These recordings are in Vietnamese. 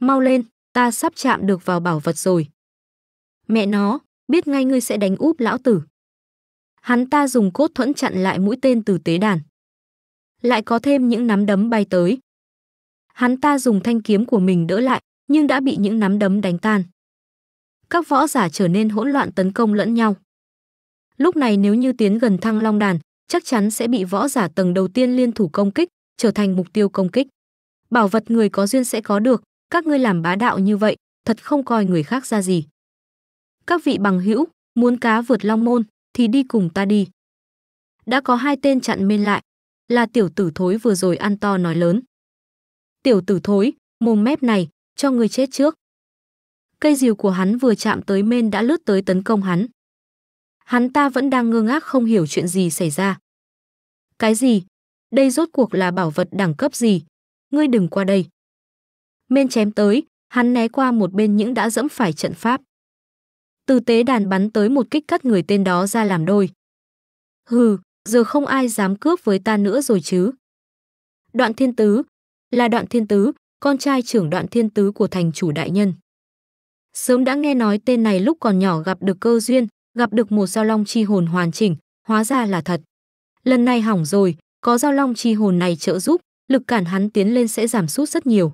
mau lên, ta sắp chạm được vào bảo vật rồi. Mẹ nó, biết ngay ngươi sẽ đánh úp lão tử. Hắn ta dùng cốt thuẫn chặn lại mũi tên từ tế đàn. Lại có thêm những nắm đấm bay tới. Hắn ta dùng thanh kiếm của mình đỡ lại, nhưng đã bị những nắm đấm đánh tan. Các võ giả trở nên hỗn loạn tấn công lẫn nhau. Lúc này nếu như tiến gần Thăng Long Đàn, chắc chắn sẽ bị võ giả tầng đầu tiên liên thủ công kích, trở thành mục tiêu công kích. Bảo vật người có duyên sẽ có được, các ngươi làm bá đạo như vậy, thật không coi người khác ra gì. Các vị bằng hữu, muốn cá vượt long môn, thì đi cùng ta đi. Đã có hai tên chặn bên lại, là tiểu tử thối vừa rồi ăn to nói lớn. Tiểu tử thối, mồm mép này, cho người chết trước. Cây rìu của hắn vừa chạm tới mên đã lướt tới tấn công hắn. Hắn ta vẫn đang ngơ ngác không hiểu chuyện gì xảy ra. Cái gì? Đây rốt cuộc là bảo vật đẳng cấp gì? Ngươi đừng qua đây. Mên chém tới, hắn né qua một bên những đã dẫm phải trận pháp. Từ tế đàn bắn tới một kích cắt người tên đó ra làm đôi. Hừ, giờ không ai dám cướp với ta nữa rồi chứ. Đoạn Thiên Tứ, là Đoạn Thiên Tứ, con trai trưởng Đoạn Thiên Tứ của thành chủ đại nhân. Sớm đã nghe nói tên này lúc còn nhỏ gặp được cơ duyên, gặp được một giao long chi hồn hoàn chỉnh, hóa ra là thật. Lần này hỏng rồi, có giao long chi hồn này trợ giúp, lực cản hắn tiến lên sẽ giảm sút rất nhiều.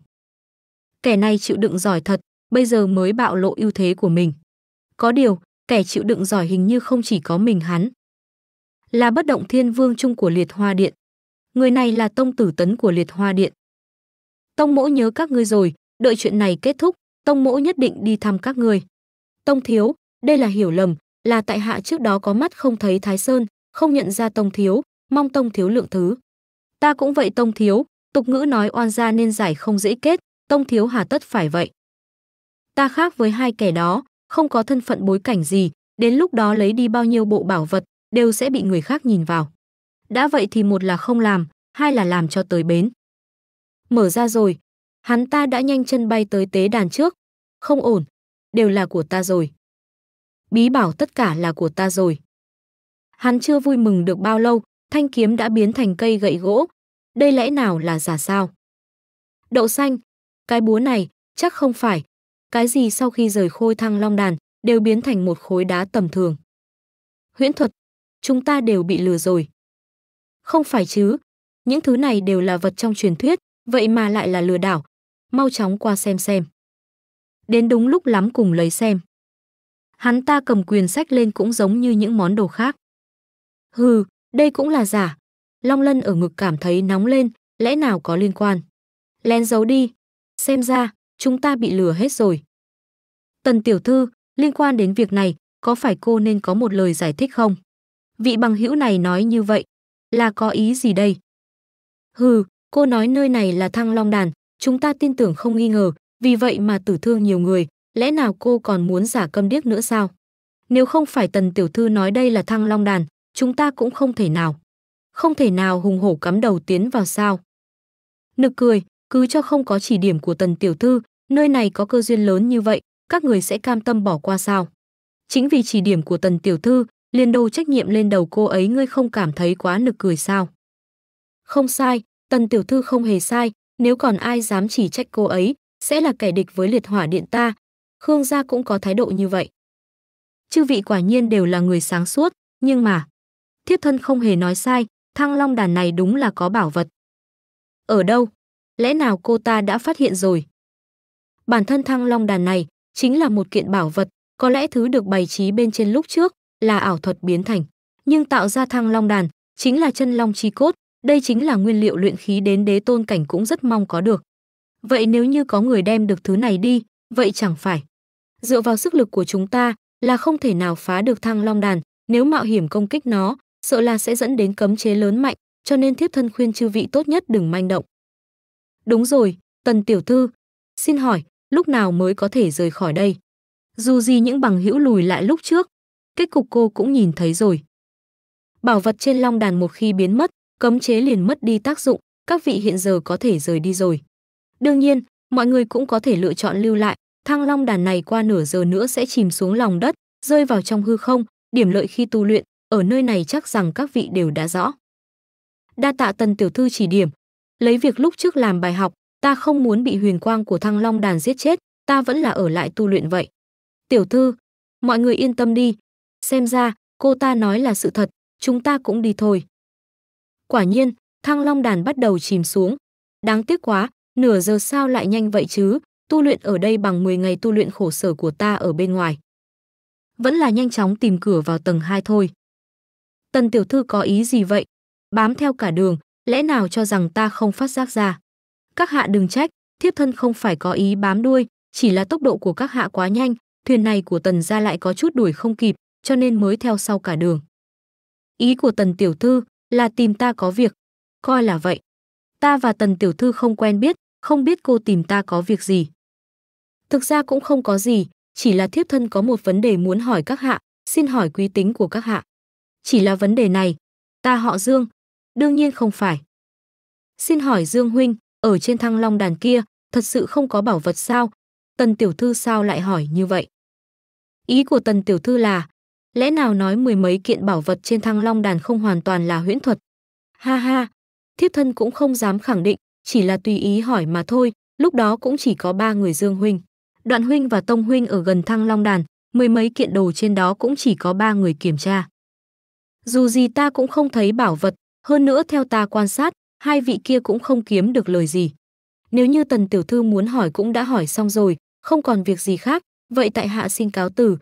Kẻ này chịu đựng giỏi thật, bây giờ mới bạo lộ ưu thế của mình. Có điều, kẻ chịu đựng giỏi hình như không chỉ có mình hắn. Là Bất Động Thiên Vương Trung của Liệt Hoa Điện. Người này là Tông Tử Tấn của Liệt Hoa Điện. Tông mỗ nhớ các ngươi rồi, đợi chuyện này kết thúc, Tông mỗ nhất định đi thăm các ngươi. Tông thiếu, đây là hiểu lầm, là tại hạ trước đó có mắt không thấy Thái Sơn, không nhận ra Tông thiếu, mong Tông thiếu lượng thứ. Ta cũng vậy Tông thiếu, tục ngữ nói oan gia nên giải không dễ kết, Tông thiếu hà tất phải vậy. Ta khác với hai kẻ đó, không có thân phận bối cảnh gì, đến lúc đó lấy đi bao nhiêu bộ bảo vật đều sẽ bị người khác nhìn vào. Đã vậy thì một là không làm, hai là làm cho tới bến. Mở ra rồi, hắn ta đã nhanh chân bay tới tế đàn trước. Không ổn, đều là của ta rồi. Bí bảo tất cả là của ta rồi. Hắn chưa vui mừng được bao lâu, thanh kiếm đã biến thành cây gậy gỗ. Đây lẽ nào là giả sao? Đậu xanh, cái búa này, chắc không phải. Cái gì sau khi rời khôi Thăng Long Đàn, đều biến thành một khối đá tầm thường. Huyễn thuật, chúng ta đều bị lừa rồi. Không phải chứ, những thứ này đều là vật trong truyền thuyết, vậy mà lại là lừa đảo. Mau chóng qua xem. Đến đúng lúc lắm cùng lấy xem. Hắn ta cầm quyển sách lên cũng giống như những món đồ khác. Hừ, đây cũng là giả. Long Lân ở ngực cảm thấy nóng lên, lẽ nào có liên quan. Lén giấu đi, xem ra chúng ta bị lừa hết rồi. Tần tiểu thư, liên quan đến việc này, có phải cô nên có một lời giải thích không? Vị bằng hữu này nói như vậy, là có ý gì đây? Hừ, cô nói nơi này là Thăng Long Đàn, chúng ta tin tưởng không nghi ngờ, vì vậy mà tử thương nhiều người, lẽ nào cô còn muốn giả câm điếc nữa sao? Nếu không phải Tần tiểu thư nói đây là Thăng Long Đàn, chúng ta cũng không thể nào hùng hổ cắm đầu tiến vào sao? Nực cười, cứ cho không có chỉ điểm của Tần tiểu thư, nơi này có cơ duyên lớn như vậy, các người sẽ cam tâm bỏ qua sao? Chính vì chỉ điểm của Tần tiểu thư, liền đổ trách nhiệm lên đầu cô ấy, ngươi không cảm thấy quá nực cười sao? Không sai, Tần tiểu thư không hề sai, nếu còn ai dám chỉ trách cô ấy, sẽ là kẻ địch với Liệt Hỏa Điện ta. Khương gia cũng có thái độ như vậy. Chư vị quả nhiên đều là người sáng suốt, nhưng mà thiếp thân không hề nói sai, Thăng Long Đàn này đúng là có bảo vật. Ở đâu? Lẽ nào cô ta đã phát hiện rồi? Bản thân Thăng Long Đàn này chính là một kiện bảo vật, có lẽ thứ được bày trí bên trên lúc trước là ảo thuật biến thành, nhưng tạo ra Thăng Long Đàn chính là chân long chi cốt, đây chính là nguyên liệu luyện khí đến đế tôn cảnh cũng rất mong có được. Vậy nếu như có người đem được thứ này đi, vậy chẳng phải dựa vào sức lực của chúng ta là không thể nào phá được Thăng Long Đàn, nếu mạo hiểm công kích nó, sợ là sẽ dẫn đến cấm chế lớn mạnh, cho nên thiếp thân khuyên chư vị tốt nhất đừng manh động. Đúng rồi, Tần tiểu thư, xin hỏi, lúc nào mới có thể rời khỏi đây? Dù gì những bằng hữu lùi lại lúc trước, kết cục cô cũng nhìn thấy rồi. Bảo vật trên Long Đàn một khi biến mất, cấm chế liền mất đi tác dụng, các vị hiện giờ có thể rời đi rồi. Đương nhiên, mọi người cũng có thể lựa chọn lưu lại, Thăng Long Đàn này qua nửa giờ nữa sẽ chìm xuống lòng đất, rơi vào trong hư không, điểm lợi khi tu luyện, ở nơi này chắc rằng các vị đều đã rõ. Đa tạ Tần tiểu thư chỉ điểm, lấy việc lúc trước làm bài học, ta không muốn bị huyền quang của Thăng Long Đàn giết chết, ta vẫn là ở lại tu luyện vậy. Tiểu thư, mọi người yên tâm đi, xem ra cô ta nói là sự thật, chúng ta cũng đi thôi. Quả nhiên, Thăng Long Đàn bắt đầu chìm xuống. Đáng tiếc quá, nửa giờ sao lại nhanh vậy chứ, tu luyện ở đây bằng 10 ngày tu luyện khổ sở của ta ở bên ngoài. Vẫn là nhanh chóng tìm cửa vào tầng 2 thôi. Tần tiểu thư có ý gì vậy? Bám theo cả đường, lẽ nào cho rằng ta không phát giác ra? Các hạ đừng trách, thiếp thân không phải có ý bám đuôi, chỉ là tốc độ của các hạ quá nhanh, thuyền này của Tần gia lại có chút đuổi không kịp, cho nên mới theo sau cả đường. Ý của Tần tiểu thư là tìm ta có việc, coi là vậy. Ta và Tần tiểu thư không quen biết, không biết cô tìm ta có việc gì. Thực ra cũng không có gì, chỉ là thiếp thân có một vấn đề muốn hỏi các hạ, xin hỏi quý tính của các hạ. Chỉ là vấn đề này, ta họ Dương, đương nhiên không phải. Xin hỏi Dương huynh, ở trên Thăng Long Đàn kia, thật sự không có bảo vật sao? Tần tiểu thư sao lại hỏi như vậy? Ý của Tần tiểu thư là, lẽ nào nói 10 mấy kiện bảo vật trên Thăng Long Đàn không hoàn toàn là huyễn thuật? Ha ha, thiếp thân cũng không dám khẳng định, chỉ là tùy ý hỏi mà thôi, lúc đó cũng chỉ có 3 người Dương huynh, Đoạn huynh và Tông huynh ở gần Thăng Long Đàn, 10 mấy kiện đồ trên đó cũng chỉ có 3 người kiểm tra. Dù gì ta cũng không thấy bảo vật, hơn nữa theo ta quan sát, 2 vị kia cũng không kiếm được lời gì. Nếu như Tần tiểu thư muốn hỏi cũng đã hỏi xong rồi, không còn việc gì khác, vậy tại hạ xin cáo từ.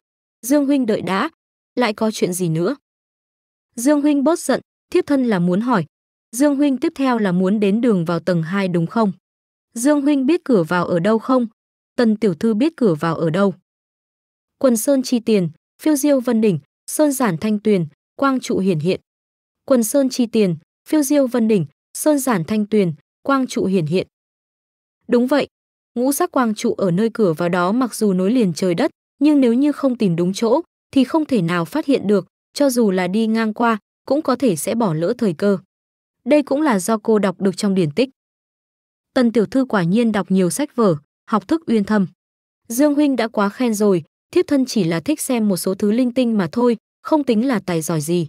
Dương huynh đợi đã, lại có chuyện gì nữa? Dương huynh bớt giận, thiếp thân là muốn hỏi. Dương huynh tiếp theo là muốn đến đường vào tầng 2 đúng không? Dương huynh biết cửa vào ở đâu không? Tần tiểu thư biết cửa vào ở đâu? Quần sơn chi tiền, phiêu diêu vân đỉnh, sơn giản thanh tuyền, quang trụ hiển hiện. Quần sơn chi tiền, phiêu diêu vân đỉnh, sơn giản thanh tuyền, quang trụ hiển hiện. Đúng vậy, ngũ sắc quang trụ ở nơi cửa vào đó mặc dù nối liền trời đất, nhưng nếu như không tìm đúng chỗ thì không thể nào phát hiện được, cho dù là đi ngang qua cũng có thể sẽ bỏ lỡ thời cơ. Đây cũng là do cô đọc được trong điển tích. Tần tiểu thư quả nhiên đọc nhiều sách vở, học thức uyên thâm. Dương huynh đã quá khen rồi, thiếp thân chỉ là thích xem một số thứ linh tinh mà thôi, không tính là tài giỏi gì.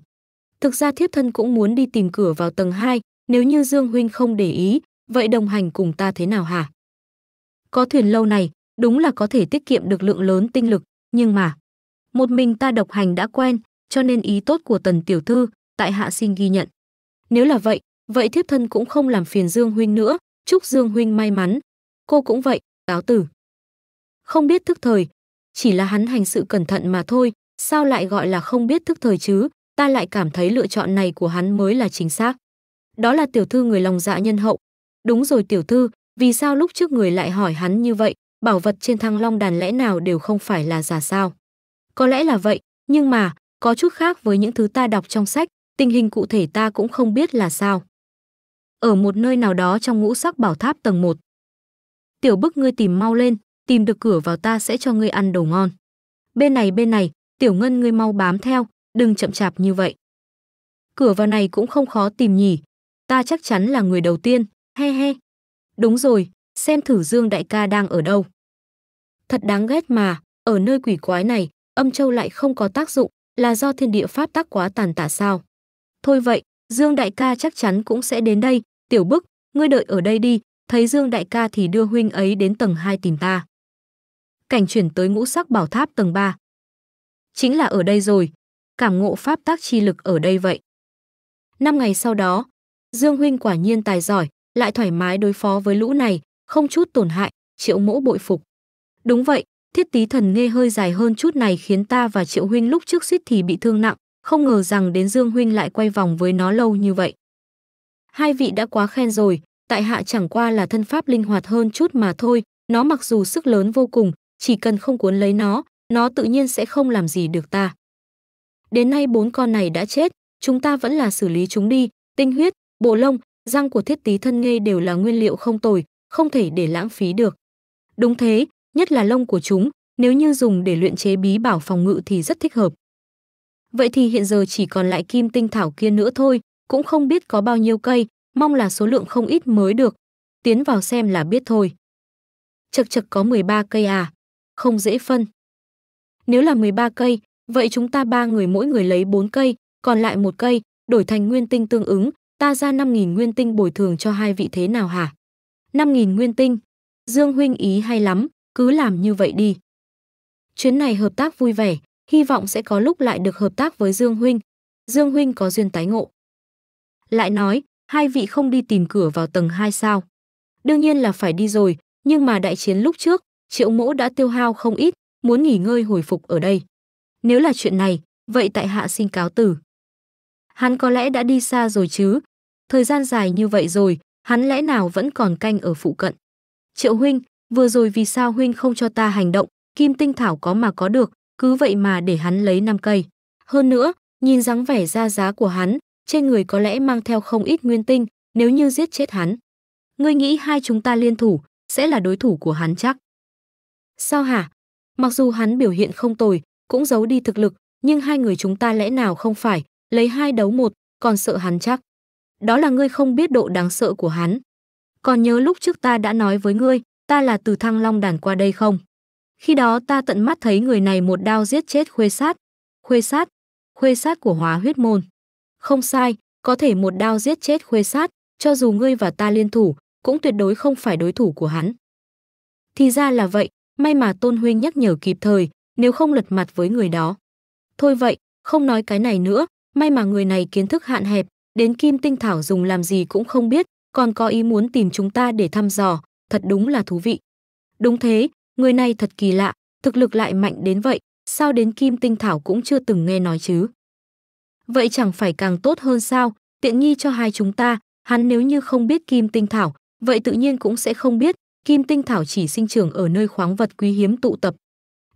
Thực ra thiếp thân cũng muốn đi tìm cửa vào tầng 2, nếu như Dương huynh không để ý, vậy đồng hành cùng ta thế nào hả? Có thuyền lâu này, đúng là có thể tiết kiệm được lượng lớn tinh lực, nhưng mà một mình ta độc hành đã quen, cho nên ý tốt của Tần tiểu thư, tại hạ xin ghi nhận. Nếu là vậy, vậy thiếp thân cũng không làm phiền Dương huynh nữa, chúc Dương huynh may mắn. Cô cũng vậy, cáo tử. Không biết thức thời, chỉ là hắn hành sự cẩn thận mà thôi, sao lại gọi là không biết thức thời chứ, ta lại cảm thấy lựa chọn này của hắn mới là chính xác. Đó là tiểu thư người lòng dạ nhân hậu. Đúng rồi tiểu thư, vì sao lúc trước người lại hỏi hắn như vậy, bảo vật trên Thăng Long Đàn lẽ nào đều không phải là giả sao? Có lẽ là vậy, nhưng mà, có chút khác với những thứ ta đọc trong sách, tình hình cụ thể ta cũng không biết là sao. Ở một nơi nào đó trong ngũ sắc bảo tháp tầng 1. Tiểu Bức ngươi tìm mau lên, tìm được cửa vào ta sẽ cho ngươi ăn đồ ngon. Bên này, Tiểu Ngân ngươi mau bám theo, đừng chậm chạp như vậy. Cửa vào này cũng không khó tìm nhỉ, ta chắc chắn là người đầu tiên, he he. Đúng rồi, xem thử Dương đại ca đang ở đâu. Thật đáng ghét mà, ở nơi quỷ quái này, âm châu lại không có tác dụng, là do thiên địa pháp tắc quá tàn tạ sao? Thôi vậy, Dương đại ca chắc chắn cũng sẽ đến đây, Tiểu Bức, ngươi đợi ở đây đi, thấy Dương đại ca thì đưa huynh ấy đến tầng 2 tìm ta. Cảnh chuyển tới ngũ sắc bảo tháp tầng 3. Chính là ở đây rồi, cảm ngộ pháp tác chi lực ở đây vậy. 5 ngày sau đó, Dương huynh quả nhiên tài giỏi, lại thoải mái đối phó với lũ này, không chút tổn hại, Triệu mỗ bội phục. Đúng vậy, thiết tí thần nghe hơi dài hơn chút này khiến ta và Triệu huynh lúc trước suýt thì bị thương nặng, không ngờ rằng đến Dương huynh lại quay vòng với nó lâu như vậy. 2 vị đã quá khen rồi, tại hạ chẳng qua là thân pháp linh hoạt hơn chút mà thôi, nó mặc dù sức lớn vô cùng, chỉ cần không cuốn lấy nó tự nhiên sẽ không làm gì được ta. Đến nay 4 con này đã chết, chúng ta vẫn là xử lý chúng đi, tinh huyết, bộ lông, răng của thiết tí thân ngây đều là nguyên liệu không tồi, không thể để lãng phí được. Đúng thế, nhất là lông của chúng, nếu như dùng để luyện chế bí bảo phòng ngự thì rất thích hợp. Vậy thì hiện giờ chỉ còn lại kim tinh thảo kia nữa thôi, cũng không biết có bao nhiêu cây, mong là số lượng không ít mới được. Tiến vào xem là biết thôi. Chật chật có 13 cây à, không dễ phân. Nếu là 13 cây, vậy chúng ta 3 người mỗi người lấy 4 cây, còn lại 1 cây, đổi thành nguyên tinh tương ứng, ta ra 5.000 nguyên tinh bồi thường cho 2 vị thế nào hả? 5.000 nguyên tinh. Dương huynh ý hay lắm, cứ làm như vậy đi. Chuyến này hợp tác vui vẻ, hy vọng sẽ có lúc lại được hợp tác với Dương huynh. Dương huynh có duyên tái ngộ. Lại nói, hai vị không đi tìm cửa vào tầng 2 sao? Đương nhiên là phải đi rồi, nhưng mà đại chiến lúc trước, Triệu Mỗ đã tiêu hao không ít, muốn nghỉ ngơi hồi phục ở đây. Nếu là chuyện này, vậy tại hạ xin cáo từ. Hắn có lẽ đã đi xa rồi chứ? Thời gian dài như vậy rồi, hắn lẽ nào vẫn còn canh ở phụ cận? Triệu huynh, vừa rồi vì sao huynh không cho ta hành động? Kim tinh thảo có mà có được, cứ vậy mà để hắn lấy 5 cây. Hơn nữa, nhìn dáng vẻ ra giá của hắn, trên người có lẽ mang theo không ít nguyên tinh, nếu như giết chết hắn. Ngươi nghĩ hai chúng ta liên thủ, sẽ là đối thủ của hắn chắc? Sao hả? Mặc dù hắn biểu hiện không tồi, cũng giấu đi thực lực, nhưng hai người chúng ta lẽ nào không phải, lấy 2 đấu 1, còn sợ hắn chắc? Đó là ngươi không biết độ đáng sợ của hắn. Còn nhớ lúc trước ta đã nói với ngươi, ta là từ Thăng Long Đàn qua đây không? Khi đó ta tận mắt thấy người này một đao giết chết khuê sát của Hóa Huyết Môn. Không sai, có thể một đao giết chết khuê sát, cho dù ngươi và ta liên thủ, cũng tuyệt đối không phải đối thủ của hắn. Thì ra là vậy, may mà Tôn huynh nhắc nhở kịp thời, nếu không lật mặt với người đó. Thôi vậy, không nói cái này nữa, may mà người này kiến thức hạn hẹp, đến Kim Tinh Thảo dùng làm gì cũng không biết, còn có ý muốn tìm chúng ta để thăm dò, thật đúng là thú vị. Đúng thế, người này thật kỳ lạ, thực lực lại mạnh đến vậy, sao đến Kim Tinh Thảo cũng chưa từng nghe nói chứ? Vậy chẳng phải càng tốt hơn sao, tiện nghi cho hai chúng ta, hắn nếu như không biết Kim Tinh Thảo, vậy tự nhiên cũng sẽ không biết, Kim Tinh Thảo chỉ sinh trưởng ở nơi khoáng vật quý hiếm tụ tập.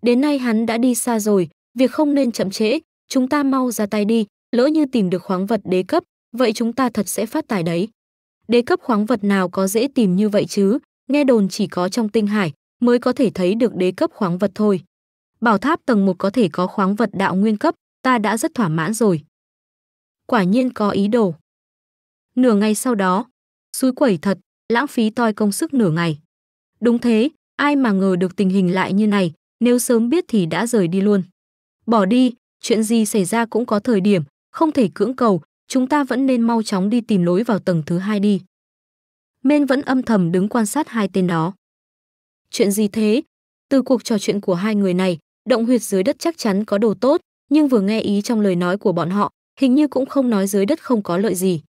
Đến nay hắn đã đi xa rồi, việc không nên chậm trễ, chúng ta mau ra tay đi, lỡ như tìm được khoáng vật đế cấp, vậy chúng ta thật sẽ phát tài đấy. Đế cấp khoáng vật nào có dễ tìm như vậy chứ, nghe đồn chỉ có trong tinh hải mới có thể thấy được đế cấp khoáng vật thôi. Bảo tháp tầng 1 có thể có khoáng vật đạo nguyên cấp, ta đã rất thỏa mãn rồi. Quả nhiên có ý đồ. Nửa ngày sau đó, xúi quẩy thật, lãng phí toi công sức nửa ngày. Đúng thế, ai mà ngờ được tình hình lại như này, nếu sớm biết thì đã rời đi luôn. Bỏ đi, chuyện gì xảy ra cũng có thời điểm, không thể cưỡng cầu, chúng ta vẫn nên mau chóng đi tìm lối vào tầng thứ 2 đi. Mên vẫn âm thầm đứng quan sát hai tên đó. Chuyện gì thế? Từ cuộc trò chuyện của hai người này, động huyệt dưới đất chắc chắn có đồ tốt, nhưng vừa nghe ý trong lời nói của bọn họ, hình như cũng không nói dưới đất không có lợi gì.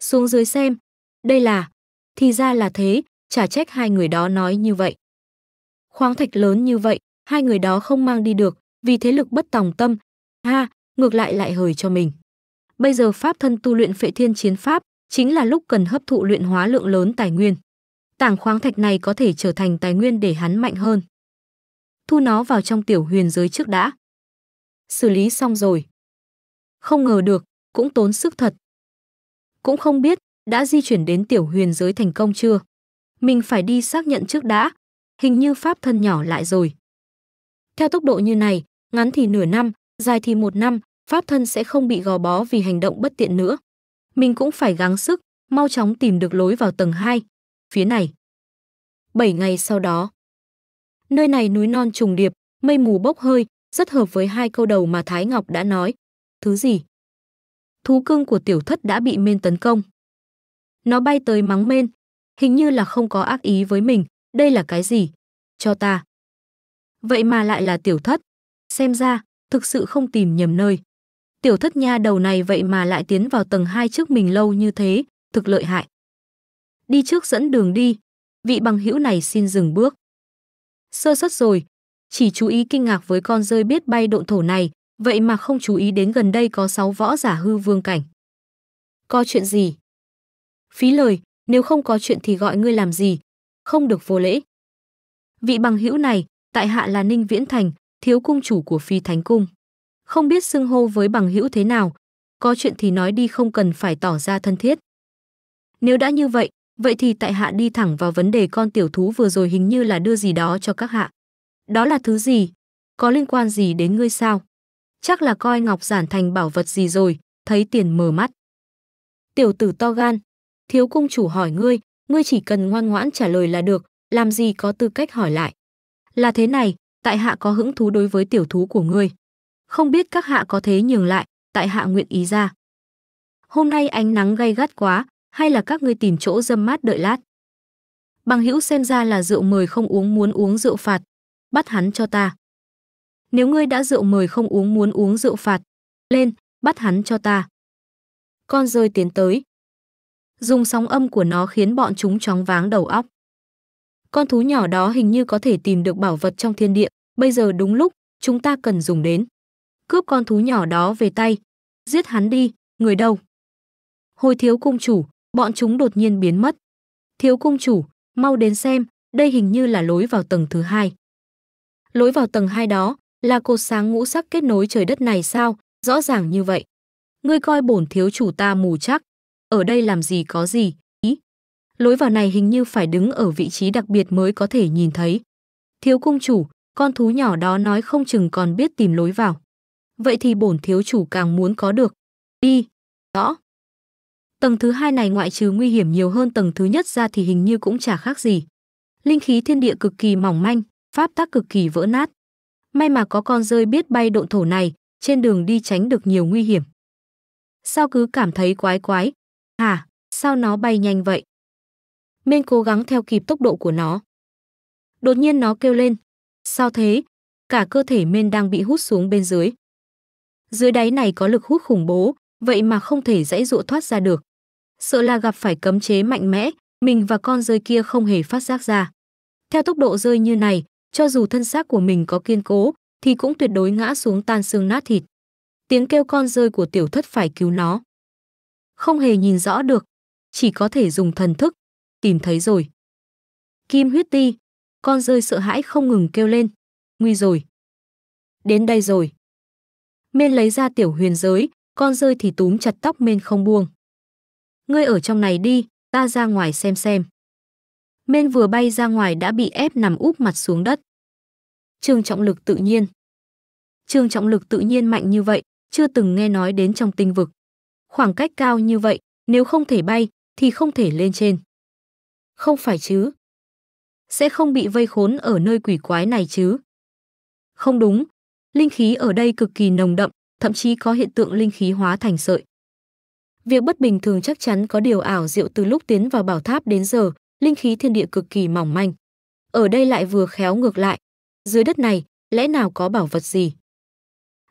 Xuống dưới xem, đây là... Thì ra là thế, chả trách hai người đó nói như vậy. Khoáng thạch lớn như vậy, hai người đó không mang đi được, vì thế lực bất tòng tâm. Ha, ngược lại lại hời cho mình. Bây giờ pháp thân tu luyện Phệ Thiên Chiến Pháp, chính là lúc cần hấp thụ luyện hóa lượng lớn tài nguyên. Tảng khoáng thạch này có thể trở thành tài nguyên để hắn mạnh hơn. Thu nó vào trong tiểu huyền giới trước đã. Xử lý xong rồi. Không ngờ được, cũng tốn sức thật. Cũng không biết đã di chuyển đến tiểu huyền giới thành công chưa. Mình phải đi xác nhận trước đã. Hình như pháp thân nhỏ lại rồi. Theo tốc độ như này, ngắn thì nửa năm, dài thì 1 năm, pháp thân sẽ không bị gò bó vì hành động bất tiện nữa. Mình cũng phải gắng sức, mau chóng tìm được lối vào tầng 2. Phía này. 7 ngày sau đó. Nơi này núi non trùng điệp, mây mù bốc hơi, rất hợp với hai câu đầu mà Thái Ngọc đã nói. Thứ gì? Thú cưng của tiểu thất đã bị Mên tấn công. Nó bay tới mắng Mên. Hình như là không có ác ý với mình. Đây là cái gì? Cho ta. Vậy mà lại là tiểu thất. Xem ra, thực sự không tìm nhầm nơi. Tiểu thất nha đầu này vậy mà lại tiến vào tầng 2 trước mình lâu như thế. Thực lợi hại. Đi trước dẫn đường đi. Vị bằng hữu này xin dừng bước. Sơ suất rồi. Chỉ chú ý kinh ngạc với con rơi biết bay độn thổ này. Vậy mà không chú ý đến gần đây có 6 võ giả hư vương cảnh. Có chuyện gì? Phí lời, nếu không có chuyện thì gọi ngươi làm gì? Không được vô lễ. Vị bằng hữu này, tại hạ là Ninh Viễn Thành, thiếu cung chủ của Phi Thánh Cung. Không biết xưng hô với bằng hữu thế nào. Có chuyện thì nói đi, không cần phải tỏ ra thân thiết. Nếu đã như vậy, vậy thì tại hạ đi thẳng vào vấn đề. Con tiểu thú vừa rồi hình như là đưa gì đó cho các hạ. Đó là thứ gì? Có liên quan gì đến ngươi sao? Chắc là coi ngọc giản thành bảo vật gì rồi, thấy tiền mờ mắt. Tiểu tử to gan. Thiếu cung chủ hỏi ngươi, ngươi chỉ cần ngoan ngoãn trả lời là được, làm gì có tư cách hỏi lại. Là thế này, tại hạ có hứng thú đối với tiểu thú của ngươi. Không biết các hạ có thế nhường lại, tại hạ nguyện ý ra. Hôm nay ánh nắng gay gắt quá, hay là các ngươi tìm chỗ râm mát đợi lát. bằng hữu xem ra là rượu mời không uống muốn uống rượu phạt, bắt hắn cho ta. Nếu ngươi đã rượu mời không uống muốn uống rượu phạt, lên, bắt hắn cho ta. Con rơi tiến tới. Dùng sóng âm của nó khiến bọn chúng choáng váng đầu óc. Con thú nhỏ đó hình như có thể tìm được bảo vật trong thiên địa, bây giờ đúng lúc, chúng ta cần dùng đến. Cướp con thú nhỏ đó về tay, giết hắn đi, người đâu? Hồi thiếu cung chủ, bọn chúng đột nhiên biến mất. Thiếu cung chủ, mau đến xem, đây hình như là lối vào tầng thứ hai. Lối vào tầng 2 đó, là cột sáng ngũ sắc kết nối trời đất này sao, rõ ràng như vậy. Ngươi coi bổn thiếu chủ ta mù chắc, ở đây làm gì có gì, ý. Lối vào này hình như phải đứng ở vị trí đặc biệt mới có thể nhìn thấy. Thiếu cung chủ, con thú nhỏ đó nói không chừng còn biết tìm lối vào. Vậy thì bổn thiếu chủ càng muốn có được. Đi, rõ. Tầng thứ 2 này ngoại trừ nguy hiểm nhiều hơn tầng thứ nhất ra thì hình như cũng chả khác gì. Linh khí thiên địa cực kỳ mỏng manh, pháp tắc cực kỳ vỡ nát. May mà có con rơi biết bay độn thổ này, trên đường đi tránh được nhiều nguy hiểm. Sao cứ cảm thấy quái quái? Hả, sao nó bay nhanh vậy? Mình cố gắng theo kịp tốc độ của nó. Đột nhiên nó kêu lên. Sao thế? Cả cơ thể mình đang bị hút xuống bên dưới. Dưới đáy này có lực hút khủng bố, vậy mà không thể giãy giụa thoát ra được. Sợ là gặp phải cấm chế mạnh mẽ, mình và con rơi kia không hề phát giác ra. Theo tốc độ rơi như này, cho dù thân xác của mình có kiên cố, thì cũng tuyệt đối ngã xuống tan xương nát thịt. Tiếng kêu con rơi của tiểu thất phải cứu nó. Không hề nhìn rõ được, chỉ có thể dùng thần thức, tìm thấy rồi. Kim huyết ti, con rơi sợ hãi không ngừng kêu lên. Nguy rồi. Đến đây rồi. Mên lấy ra tiểu huyền giới, con rơi thì túm chặt tóc Mên không buông. Ngươi ở trong này đi, ta ra ngoài xem. Mên vừa bay ra ngoài đã bị ép nằm úp mặt xuống đất. Trường trọng lực tự nhiên. Trường trọng lực tự nhiên mạnh như vậy, chưa từng nghe nói đến trong tinh vực. Khoảng cách cao như vậy, nếu không thể bay, thì không thể lên trên. Không phải chứ. Sẽ không bị vây khốn ở nơi quỷ quái này chứ. Không đúng, linh khí ở đây cực kỳ nồng đậm, thậm chí có hiện tượng linh khí hóa thành sợi. Việc bất bình thường chắc chắn có điều ảo diệu từ lúc tiến vào bảo tháp đến giờ. Linh khí thiên địa cực kỳ mỏng manh. Ở đây lại vừa khéo ngược lại. Dưới đất này, lẽ nào có bảo vật gì?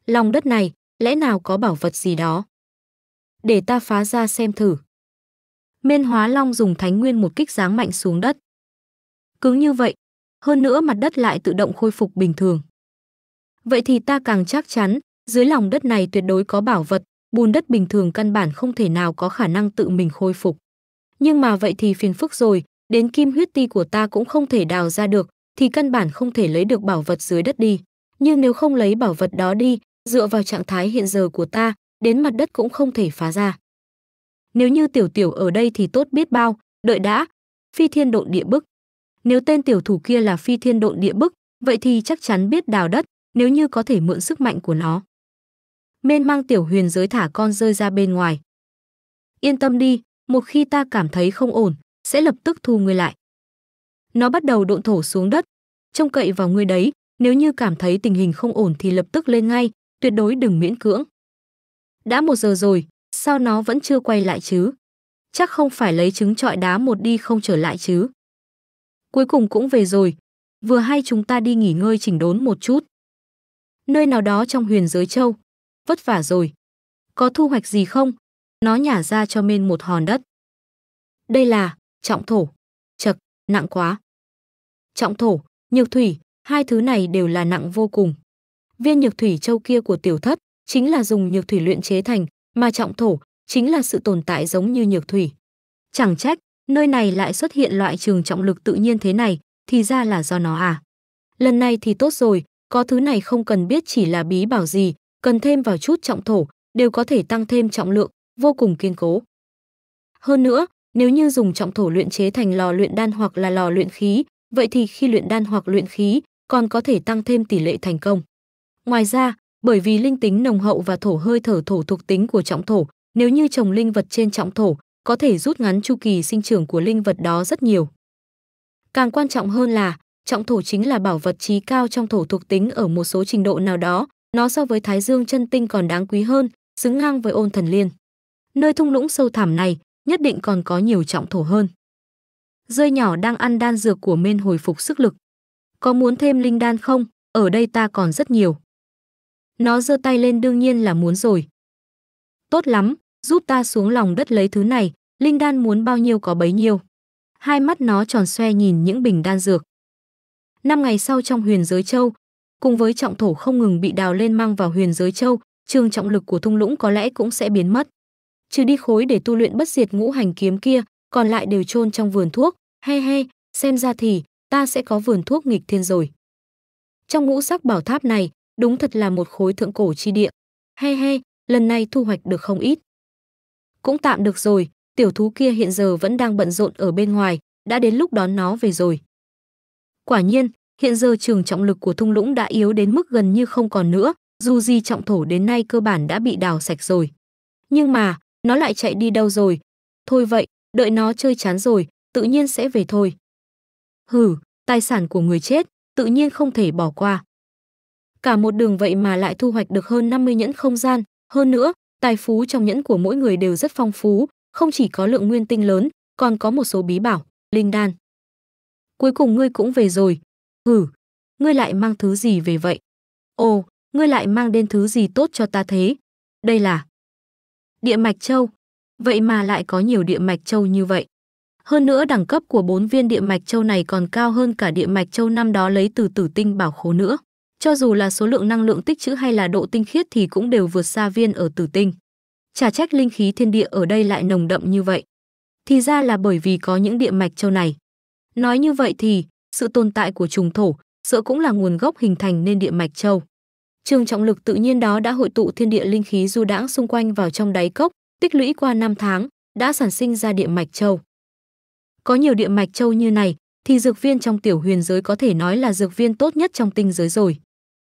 Lòng đất này, lẽ nào có bảo vật gì đó? Để ta phá ra xem thử. Miên Hóa Long dùng thánh nguyên một kích giáng mạnh xuống đất. Cứng như vậy, hơn nữa mặt đất lại tự động khôi phục bình thường. Vậy thì ta càng chắc chắn, dưới lòng đất này tuyệt đối có bảo vật, bùn đất bình thường căn bản không thể nào có khả năng tự mình khôi phục. Nhưng mà vậy thì phiền phức rồi. Đến kim huyết ti của ta cũng không thể đào ra được, thì căn bản không thể lấy được bảo vật dưới đất đi. Nhưng nếu không lấy bảo vật đó đi, dựa vào trạng thái hiện giờ của ta, đến mặt đất cũng không thể phá ra. Nếu như tiểu tiểu ở đây thì tốt biết bao. Đợi đã, phi thiên độn địa bức. Nếu tên tiểu thủ kia là phi thiên độn địa bức, vậy thì chắc chắn biết đào đất, nếu như có thể mượn sức mạnh của nó. Mên mang tiểu huyền giới thả con rơi ra bên ngoài. Yên tâm đi, một khi ta cảm thấy không ổn, sẽ lập tức thu ngươi lại. Nó bắt đầu độn thổ xuống đất, trông cậy vào ngươi đấy, nếu như cảm thấy tình hình không ổn thì lập tức lên ngay, tuyệt đối đừng miễn cưỡng. Đã 1 giờ rồi, sao nó vẫn chưa quay lại chứ? Chắc không phải lấy trứng trọi đá một đi không trở lại chứ? Cuối cùng cũng về rồi, vừa hay chúng ta đi nghỉ ngơi chỉnh đốn một chút. Nơi nào đó trong huyền giới châu, vất vả rồi. Có thu hoạch gì không? Nó nhả ra cho Mên một hòn đất. Đây là trọng thổ. Chật, nặng quá. Trọng thổ, nhược thủy, hai thứ này đều là nặng vô cùng. Viên nhược thủy châu kia của tiểu thất chính là dùng nhược thủy luyện chế thành, mà trọng thổ chính là sự tồn tại giống như nhược thủy. Chẳng trách, nơi này lại xuất hiện loại trường trọng lực tự nhiên thế này, thì ra là do nó à. Lần này thì tốt rồi, có thứ này không cần biết chỉ là bí bảo gì, cần thêm vào chút trọng thổ, đều có thể tăng thêm trọng lượng. Vô cùng kiên cố. Hơn nữa, nếu như dùng trọng thổ luyện chế thành lò luyện đan hoặc là lò luyện khí, vậy thì khi luyện đan hoặc luyện khí còn có thể tăng thêm tỷ lệ thành công. Ngoài ra, bởi vì linh tính nồng hậu và thổ hơi thở thổ thuộc tính của trọng thổ, nếu như trồng linh vật trên trọng thổ, có thể rút ngắn chu kỳ sinh trưởng của linh vật đó rất nhiều. Càng quan trọng hơn là, trọng thổ chính là bảo vật chí cao trong thổ thuộc tính ở một số trình độ nào đó, nó so với Thái Dương chân tinh còn đáng quý hơn, xứng ngang với ôn thần liên. Nơi thung lũng sâu thẳm này nhất định còn có nhiều trọng thổ hơn. Rơi nhỏ đang ăn đan dược của men hồi phục sức lực. Có muốn thêm linh đan không? Ở đây ta còn rất nhiều. Nó giơ tay lên, đương nhiên là muốn rồi. Tốt lắm, giúp ta xuống lòng đất lấy thứ này, linh đan muốn bao nhiêu có bấy nhiêu. Hai mắt nó tròn xoe nhìn những bình đan dược. 5 ngày sau trong Huyền Giới Châu, cùng với trọng thổ không ngừng bị đào lên mang vào Huyền Giới Châu, trường trọng lực của thung lũng có lẽ cũng sẽ biến mất. Trừ đi khối để tu luyện bất diệt ngũ hành kiếm kia, còn lại đều chôn trong vườn thuốc. He he, xem ra thì ta sẽ có vườn thuốc nghịch thiên rồi. Trong ngũ sắc bảo tháp này, đúng thật là một khối thượng cổ chi địa. He he, lần này thu hoạch được không ít. Cũng tạm được rồi, tiểu thú kia hiện giờ vẫn đang bận rộn ở bên ngoài, đã đến lúc đón nó về rồi. Quả nhiên, hiện giờ trường trọng lực của thung lũng đã yếu đến mức gần như không còn nữa, dù gì trọng thổ đến nay cơ bản đã bị đào sạch rồi. Nhưng mà, nó lại chạy đi đâu rồi? Thôi vậy, đợi nó chơi chán rồi, tự nhiên sẽ về thôi. Hừ, tài sản của người chết, tự nhiên không thể bỏ qua. Cả một đường vậy mà lại thu hoạch được hơn 50 nhẫn không gian. Hơn nữa, tài phú trong nhẫn của mỗi người đều rất phong phú, không chỉ có lượng nguyên tinh lớn, còn có một số bí bảo, linh đan. Cuối cùng ngươi cũng về rồi. Hử, ngươi lại mang thứ gì về vậy? Ồ, ngươi lại mang đến thứ gì tốt cho ta thế? Đây là Địa Mạch Châu. Vậy mà lại có nhiều Địa Mạch Châu như vậy. Hơn nữa đẳng cấp của 4 viên Địa Mạch Châu này còn cao hơn cả Địa Mạch Châu năm đó lấy từ Tử Tinh Bảo Khố nữa. Cho dù là số lượng năng lượng tích trữ hay là độ tinh khiết thì cũng đều vượt xa viên ở Tử Tinh. Chả trách linh khí thiên địa ở đây lại nồng đậm như vậy. Thì ra là bởi vì có những Địa Mạch Châu này. Nói như vậy thì, sự tồn tại của trùng thổ, sợ cũng là nguồn gốc hình thành nên Địa Mạch Châu. Trường trọng lực tự nhiên đó đã hội tụ thiên địa linh khí du đãng xung quanh vào trong đáy cốc, tích lũy qua 5 tháng, đã sản sinh ra Địa Mạch Châu. Có nhiều Địa Mạch Châu như này, thì dược viên trong tiểu huyền giới có thể nói là dược viên tốt nhất trong tinh giới rồi.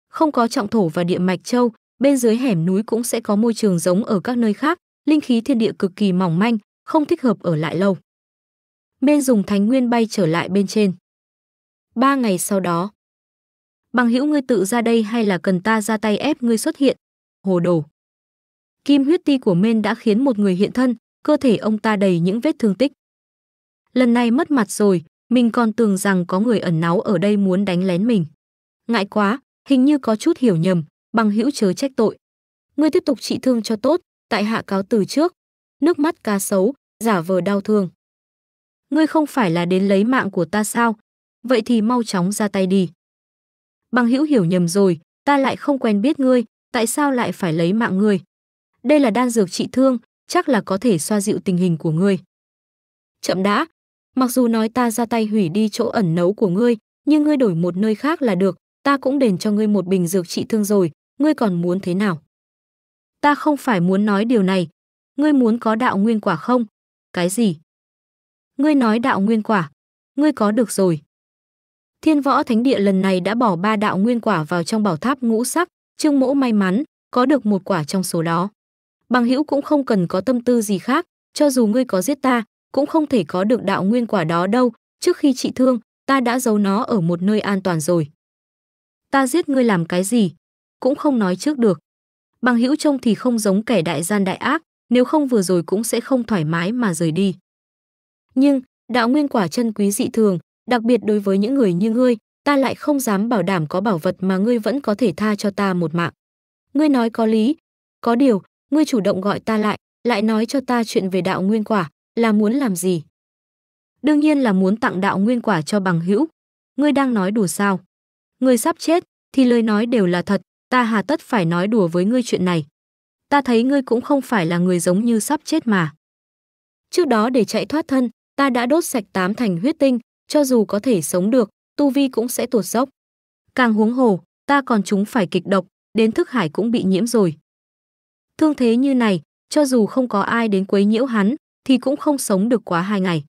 Không có trọng thổ và Địa Mạch Châu, bên dưới hẻm núi cũng sẽ có môi trường giống ở các nơi khác, linh khí thiên địa cực kỳ mỏng manh, không thích hợp ở lại lâu. Bên dùng thánh nguyên bay trở lại bên trên. 3 ngày sau đó, bằng hữu ngươi tự ra đây hay là cần ta ra tay ép ngươi xuất hiện? Hồ đồ! Kim huyết ti của men đã khiến một người hiện thân, cơ thể ông ta đầy những vết thương tích. Lần này mất mặt rồi, mình còn tưởng rằng có người ẩn náu ở đây muốn đánh lén mình. Ngại quá, hình như có chút hiểu nhầm, bằng hữu chớ trách tội. Ngươi tiếp tục trị thương cho tốt, tại hạ cáo từ trước. Nước mắt cá sấu, giả vờ đau thương. Ngươi không phải là đến lấy mạng của ta sao? Vậy thì mau chóng ra tay đi. Bằng hữu hiểu nhầm rồi, ta lại không quen biết ngươi, tại sao lại phải lấy mạng ngươi? Đây là đan dược trị thương, chắc là có thể xoa dịu tình hình của ngươi. Chậm đã, mặc dù nói ta ra tay hủy đi chỗ ẩn náu của ngươi, nhưng ngươi đổi một nơi khác là được, ta cũng đền cho ngươi một bình dược trị thương rồi, ngươi còn muốn thế nào? Ta không phải muốn nói điều này, ngươi muốn có đạo nguyên quả không? Cái gì? Ngươi nói đạo nguyên quả, ngươi có được rồi. Thiên Võ Thánh Địa lần này đã bỏ 3 đạo nguyên quả vào trong bảo tháp ngũ sắc, Trương Mỗ may mắn có được một quả trong số đó. Bằng hữu cũng không cần có tâm tư gì khác, cho dù ngươi có giết ta, cũng không thể có được đạo nguyên quả đó đâu, trước khi trị thương, ta đã giấu nó ở một nơi an toàn rồi. Ta giết ngươi làm cái gì, cũng không nói trước được. Bằng hữu trông thì không giống kẻ đại gian đại ác, nếu không vừa rồi cũng sẽ không thoải mái mà rời đi. Nhưng, đạo nguyên quả chân quý dị thường, đặc biệt đối với những người như ngươi, ta lại không dám bảo đảm có bảo vật mà ngươi vẫn có thể tha cho ta một mạng. Ngươi nói có lý, có điều, ngươi chủ động gọi ta lại nói cho ta chuyện về đạo nguyên quả, là muốn làm gì? Đương nhiên là muốn tặng đạo nguyên quả cho bằng hữu. Ngươi đang nói đùa sao? Ngươi sắp chết, thì lời nói đều là thật, ta hà tất phải nói đùa với ngươi chuyện này. Ta thấy ngươi cũng không phải là người giống như sắp chết mà. Trước đó để chạy thoát thân, ta đã đốt sạch 8 thành huyết tinh, cho dù có thể sống được, tu vi cũng sẽ tụt dốc. Càng huống hồ, ta còn chúng phải kịch độc, đến thức hải cũng bị nhiễm rồi. Thương thế như này, cho dù không có ai đến quấy nhiễu hắn, thì cũng không sống được quá 2 ngày.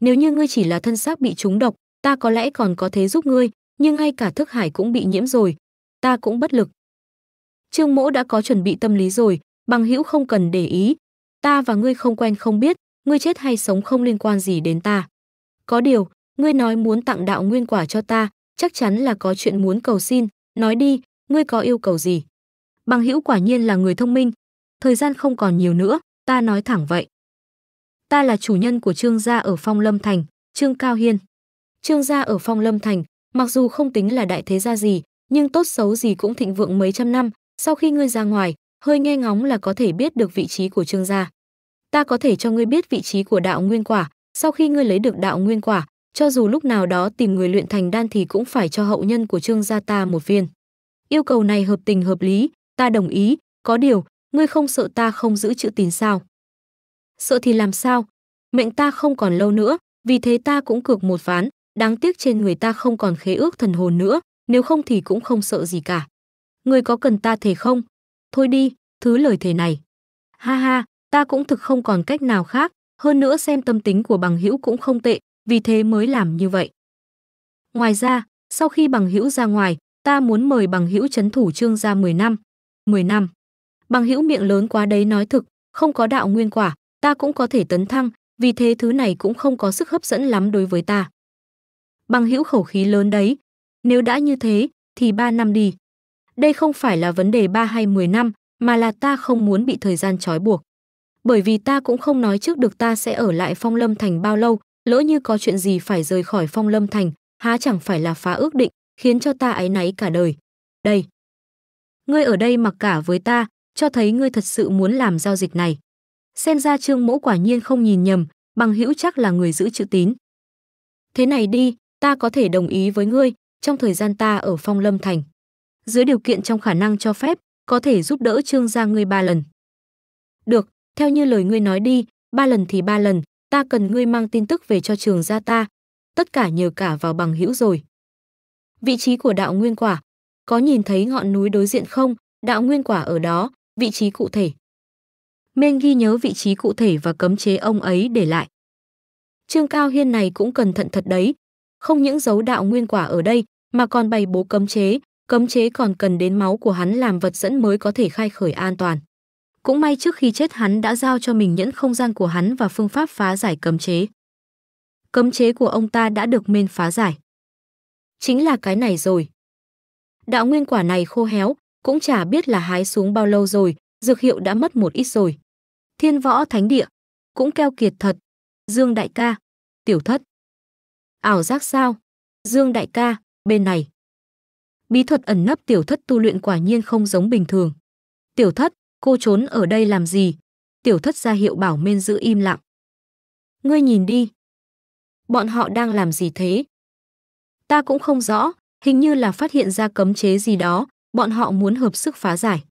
Nếu như ngươi chỉ là thân xác bị trúng độc, ta có lẽ còn có thể giúp ngươi, nhưng ngay cả thức hải cũng bị nhiễm rồi, ta cũng bất lực. Trương Mỗ đã có chuẩn bị tâm lý rồi, bằng hữu không cần để ý. Ta và ngươi không quen không biết, ngươi chết hay sống không liên quan gì đến ta. Có điều, ngươi nói muốn tặng đạo nguyên quả cho ta, chắc chắn là có chuyện muốn cầu xin, nói đi, ngươi có yêu cầu gì? Bằng hữu quả nhiên là người thông minh, thời gian không còn nhiều nữa, ta nói thẳng vậy. Ta là chủ nhân của Trương Gia ở Phong Lâm Thành, Trương Cao Hiên. Trương gia ở Phong Lâm Thành, mặc dù không tính là đại thế gia gì, nhưng tốt xấu gì cũng thịnh vượng mấy trăm năm, sau khi ngươi ra ngoài, hơi nghe ngóng là có thể biết được vị trí của Trương gia. Ta có thể cho ngươi biết vị trí của đạo nguyên quả, sau khi ngươi lấy được đạo nguyên quả, cho dù lúc nào đó tìm người luyện thành đan thì cũng phải cho hậu nhân của Trương gia ta một viên. Yêu cầu này hợp tình hợp lý, ta đồng ý, có điều, ngươi không sợ ta không giữ chữ tín sao? Sợ thì làm sao? Mệnh ta không còn lâu nữa, vì thế ta cũng cược một ván, đáng tiếc trên người ta không còn khế ước thần hồn nữa, nếu không thì cũng không sợ gì cả. Ngươi có cần ta thề không? Thôi đi, thứ lời thề này. Ha ha, ta cũng thực không còn cách nào khác, hơn nữa xem tâm tính của bằng hữu cũng không tệ, vì thế mới làm như vậy. Ngoài ra, sau khi bằng hữu ra ngoài, ta muốn mời bằng hữu trấn thủ Trương gia 10 năm. 10 năm. Bằng hữu miệng lớn quá đấy, nói thực, không có đạo nguyên quả, ta cũng có thể tấn thăng, vì thế thứ này cũng không có sức hấp dẫn lắm đối với ta. Bằng hữu khẩu khí lớn đấy, nếu đã như thế, thì 3 năm đi. Đây không phải là vấn đề 3 hay 10 năm, mà là ta không muốn bị thời gian trói buộc. Bởi vì ta cũng không nói trước được ta sẽ ở lại Phong Lâm Thành bao lâu, lỡ như có chuyện gì phải rời khỏi Phong Lâm Thành, há chẳng phải là phá ước định, khiến cho ta áy náy cả đời. Đây, ngươi ở đây mặc cả với ta, cho thấy ngươi thật sự muốn làm giao dịch này. Xem ra Trương Mỗ quả nhiên không nhìn nhầm, bằng hữu chắc là người giữ chữ tín. Thế này đi, ta có thể đồng ý với ngươi, trong thời gian ta ở Phong Lâm Thành, dưới điều kiện trong khả năng cho phép, có thể giúp đỡ Trương gia ngươi 3 lần. Được, theo như lời ngươi nói đi, 3 lần thì 3 lần, ta cần ngươi mang tin tức về cho Trương gia ta. Tất cả nhờ cả vào bằng hữu rồi. Vị trí của đạo nguyên quả, có nhìn thấy ngọn núi đối diện không? Đạo nguyên quả ở đó, vị trí cụ thể. Nên ghi nhớ vị trí cụ thể và cấm chế ông ấy để lại. Trương Cao Hiên này cũng cẩn thận thật đấy. Không những giấu đạo nguyên quả ở đây mà còn bày bố cấm chế còn cần đến máu của hắn làm vật dẫn mới có thể khai khởi an toàn. Cũng may trước khi chết hắn đã giao cho mình nhẫn không gian của hắn và phương pháp phá giải cấm chế. Cấm chế của ông ta đã được men phá giải. Chính là cái này rồi. Đạo nguyên quả này khô héo, cũng chả biết là hái xuống bao lâu rồi, dược hiệu đã mất một ít rồi. Thiên võ thánh địa, cũng keo kiệt thật. Dương đại ca, tiểu thất. Ảo giác sao? Dương đại ca, bên này. Bí thuật ẩn nấp tiểu thất tu luyện quả nhiên không giống bình thường. Tiểu thất, cô trốn ở đây làm gì? Tiểu thất ra hiệu bảo men giữ im lặng. Ngươi nhìn đi. Bọn họ đang làm gì thế? Ta cũng không rõ, hình như là phát hiện ra cấm chế gì đó, bọn họ muốn hợp sức phá giải.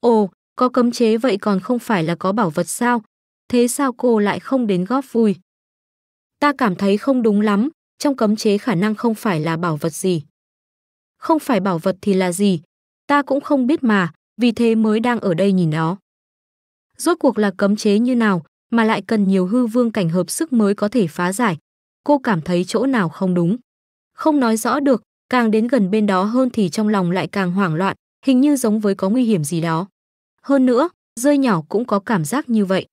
Ồ, có cấm chế vậy còn không phải là có bảo vật sao? Thế sao cô lại không đến góp vui? Ta cảm thấy không đúng lắm, trong cấm chế khả năng không phải là bảo vật gì. Không phải bảo vật thì là gì? Ta cũng không biết mà, vì thế mới đang ở đây nhìn nó. Rốt cuộc là cấm chế như nào mà lại cần nhiều hư vương cảnh hợp sức mới có thể phá giải? Cô cảm thấy chỗ nào không đúng? Không nói rõ được, càng đến gần bên đó hơn thì trong lòng lại càng hoảng loạn, hình như giống với có nguy hiểm gì đó. Hơn nữa, rơi nhỏ cũng có cảm giác như vậy.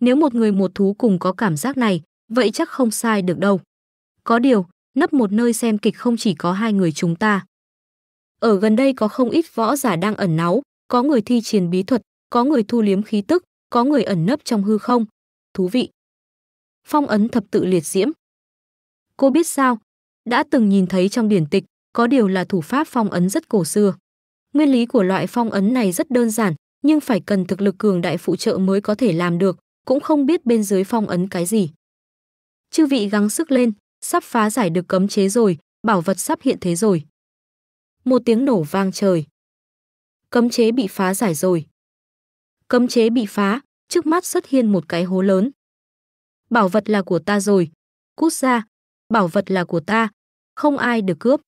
Nếu một người một thú cùng có cảm giác này, vậy chắc không sai được đâu. Có điều, nấp một nơi xem kịch không chỉ có hai người chúng ta. Ở gần đây có không ít võ giả đang ẩn náu, có người thi triển bí thuật, có người thu liếm khí tức, có người ẩn nấp trong hư không. Thú vị. Phong ấn thập tự liệt diễm. Cô biết sao? Đã từng nhìn thấy trong điển tịch, có điều là thủ pháp phong ấn rất cổ xưa. Nguyên lý của loại phong ấn này rất đơn giản, nhưng phải cần thực lực cường đại phụ trợ mới có thể làm được, cũng không biết bên dưới phong ấn cái gì. Chư vị gắng sức lên, sắp phá giải được cấm chế rồi, bảo vật sắp hiện thế rồi. Một tiếng nổ vang trời. Cấm chế bị phá giải rồi. Cấm chế bị phá, trước mắt xuất hiện một cái hố lớn. Bảo vật là của ta rồi. Cút ra, bảo vật là của ta, không ai được cướp.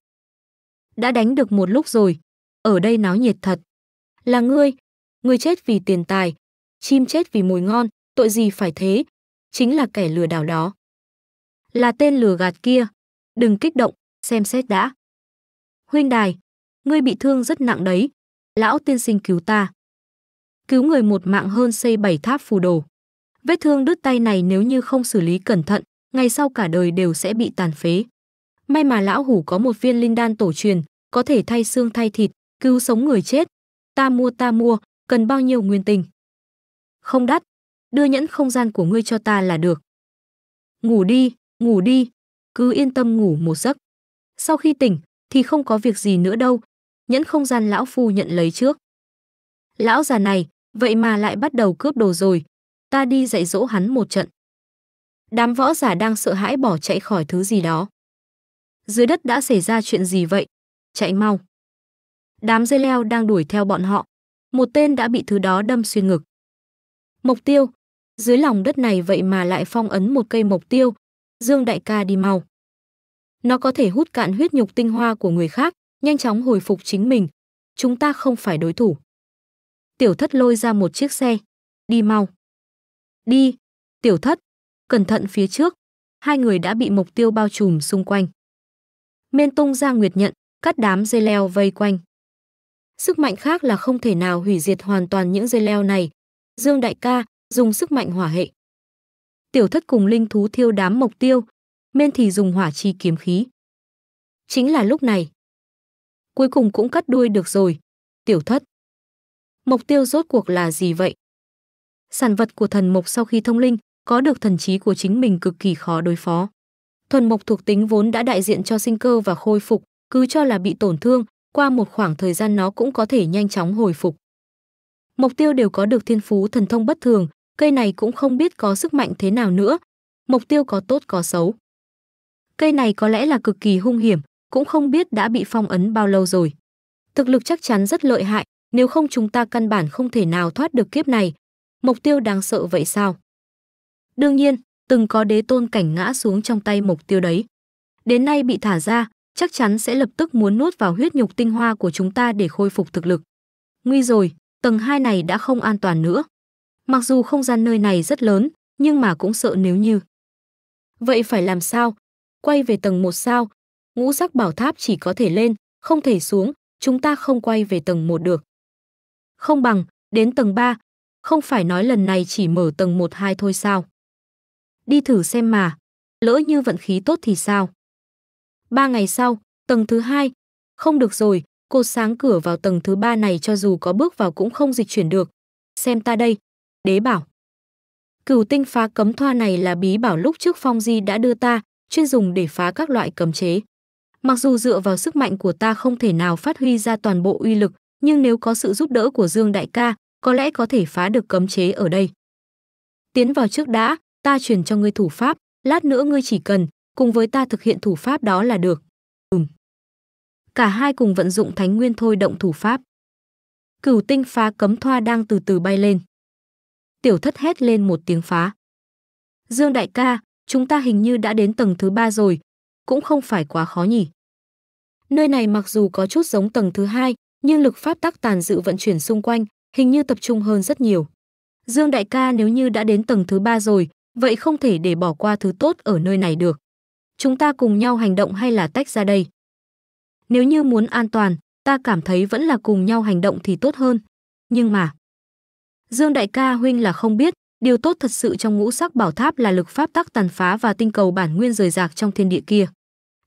Đã đánh được một lúc rồi. Ở đây náo nhiệt thật. Là ngươi, ngươi chết vì tiền tài, chim chết vì mồi ngon, tội gì phải thế, chính là kẻ lừa đảo đó. Là tên lừa gạt kia, đừng kích động, xem xét đã. Huynh đài, ngươi bị thương rất nặng đấy, lão tiên sinh cứu ta. Cứu người một mạng hơn xây 7 tháp phù đồ. Vết thương đứt tay này nếu như không xử lý cẩn thận, ngày sau cả đời đều sẽ bị tàn phế. May mà lão hủ có một viên linh đan tổ truyền, có thể thay xương thay thịt, cứu sống người chết. Ta mua, cần bao nhiêu nguyên tinh? Không đắt, đưa nhẫn không gian của ngươi cho ta là được. Ngủ đi, Ngủ đi, cứ yên tâm ngủ một giấc. Sau khi tỉnh thì không có việc gì nữa đâu. Nhẫn không gian lão phu nhận lấy trước. Lão già này, vậy mà lại bắt đầu cướp đồ rồi. Ta đi dạy dỗ hắn một trận. Đám võ giả đang sợ hãi bỏ chạy khỏi thứ gì đó. Dưới đất đã xảy ra chuyện gì vậy? Chạy mau. Đám dây leo đang đuổi theo bọn họ. Một tên đã bị thứ đó đâm xuyên ngực. Mộc Tiêu. Dưới lòng đất này vậy mà lại phong ấn một cây mộc tiêu. Dương đại ca đi mau. Nó có thể hút cạn huyết nhục tinh hoa của người khác, nhanh chóng hồi phục chính mình. Chúng ta không phải đối thủ. Tiểu Thất lôi ra một chiếc xe. Đi mau. Đi, Tiểu Thất. Cẩn thận phía trước. Hai người đã bị mộc tiêu bao trùm xung quanh. Miên tung ra nguyệt nhận, cắt đám dây leo vây quanh. Sức mạnh khác là không thể nào hủy diệt hoàn toàn những dây leo này. Dương đại ca, dùng sức mạnh hỏa hệ. Tiểu Thất cùng linh thú thiêu đám mộc tiêu, Miên thì dùng hỏa chi kiếm khí. Chính là lúc này. Cuối cùng cũng cắt đuôi được rồi. Tiểu Thất. Mộc tiêu rốt cuộc là gì vậy? Sản vật của thần mộc sau khi thông linh, có được thần trí của chính mình cực kỳ khó đối phó. Thuần mộc thuộc tính vốn đã đại diện cho sinh cơ và khôi phục, cứ cho là bị tổn thương, qua một khoảng thời gian nó cũng có thể nhanh chóng hồi phục. Mộc tiêu đều có được thiên phú thần thông bất thường, cây này cũng không biết có sức mạnh thế nào nữa. Mộc tiêu có tốt có xấu. Cây này có lẽ là cực kỳ hung hiểm, cũng không biết đã bị phong ấn bao lâu rồi. Thực lực chắc chắn rất lợi hại, nếu không chúng ta căn bản không thể nào thoát được kiếp này. Mộc tiêu đáng sợ vậy sao? Đương nhiên, từng có đế tôn cảnh ngã xuống trong tay mộc tiêu đấy. Đến nay bị thả ra, chắc chắn sẽ lập tức muốn nuốt vào huyết nhục tinh hoa của chúng ta để khôi phục thực lực. Nguy rồi, tầng 2 này đã không an toàn nữa. Mặc dù không gian nơi này rất lớn, nhưng mà cũng sợ nếu như. Vậy phải làm sao? Quay về tầng 1 sao? Ngũ sắc bảo tháp chỉ có thể lên, không thể xuống, chúng ta không quay về tầng 1 được. Không bằng, đến tầng 3, không phải nói lần này chỉ mở tầng 1-2 thôi sao? Đi thử xem mà, lỡ như vận khí tốt thì sao? 3 ngày sau, tầng thứ 2, không được rồi, cột sáng cửa vào tầng thứ 3 này cho dù có bước vào cũng không dịch chuyển được. Xem ta đây, đế bảo. Cửu tinh phá cấm thoa này là bí bảo lúc trước Phong Di đã đưa ta, chuyên dùng để phá các loại cấm chế. Mặc dù dựa vào sức mạnh của ta không thể nào phát huy ra toàn bộ uy lực, nhưng nếu có sự giúp đỡ của Dương đại ca, có lẽ có thể phá được cấm chế ở đây. Tiến vào trước đã, ta truyền cho ngươi thủ pháp, lát nữa ngươi chỉ cần cùng với ta thực hiện thủ pháp đó là được. Cả hai cùng vận dụng thánh nguyên thôi động thủ pháp. Cửu tinh phá cấm thoa đang từ từ bay lên. Tiểu Thất hét lên một tiếng phá. Dương đại ca, chúng ta hình như đã đến tầng thứ 3 rồi, cũng không phải quá khó nhỉ. Nơi này mặc dù có chút giống tầng thứ 2, nhưng lực pháp tắc tàn dự vận chuyển xung quanh, hình như tập trung hơn rất nhiều. Dương đại ca, nếu như đã đến tầng thứ 3 rồi, vậy không thể để bỏ qua thứ tốt ở nơi này được. Chúng ta cùng nhau hành động hay là tách ra đây? Nếu như muốn an toàn, ta cảm thấy vẫn là cùng nhau hành động thì tốt hơn. Nhưng mà... Dương đại ca, huynh là không biết, điều tốt thật sự trong ngũ sắc bảo tháp là lực pháp tắc tàn phá và tinh cầu bản nguyên rời rạc trong thiên địa kia.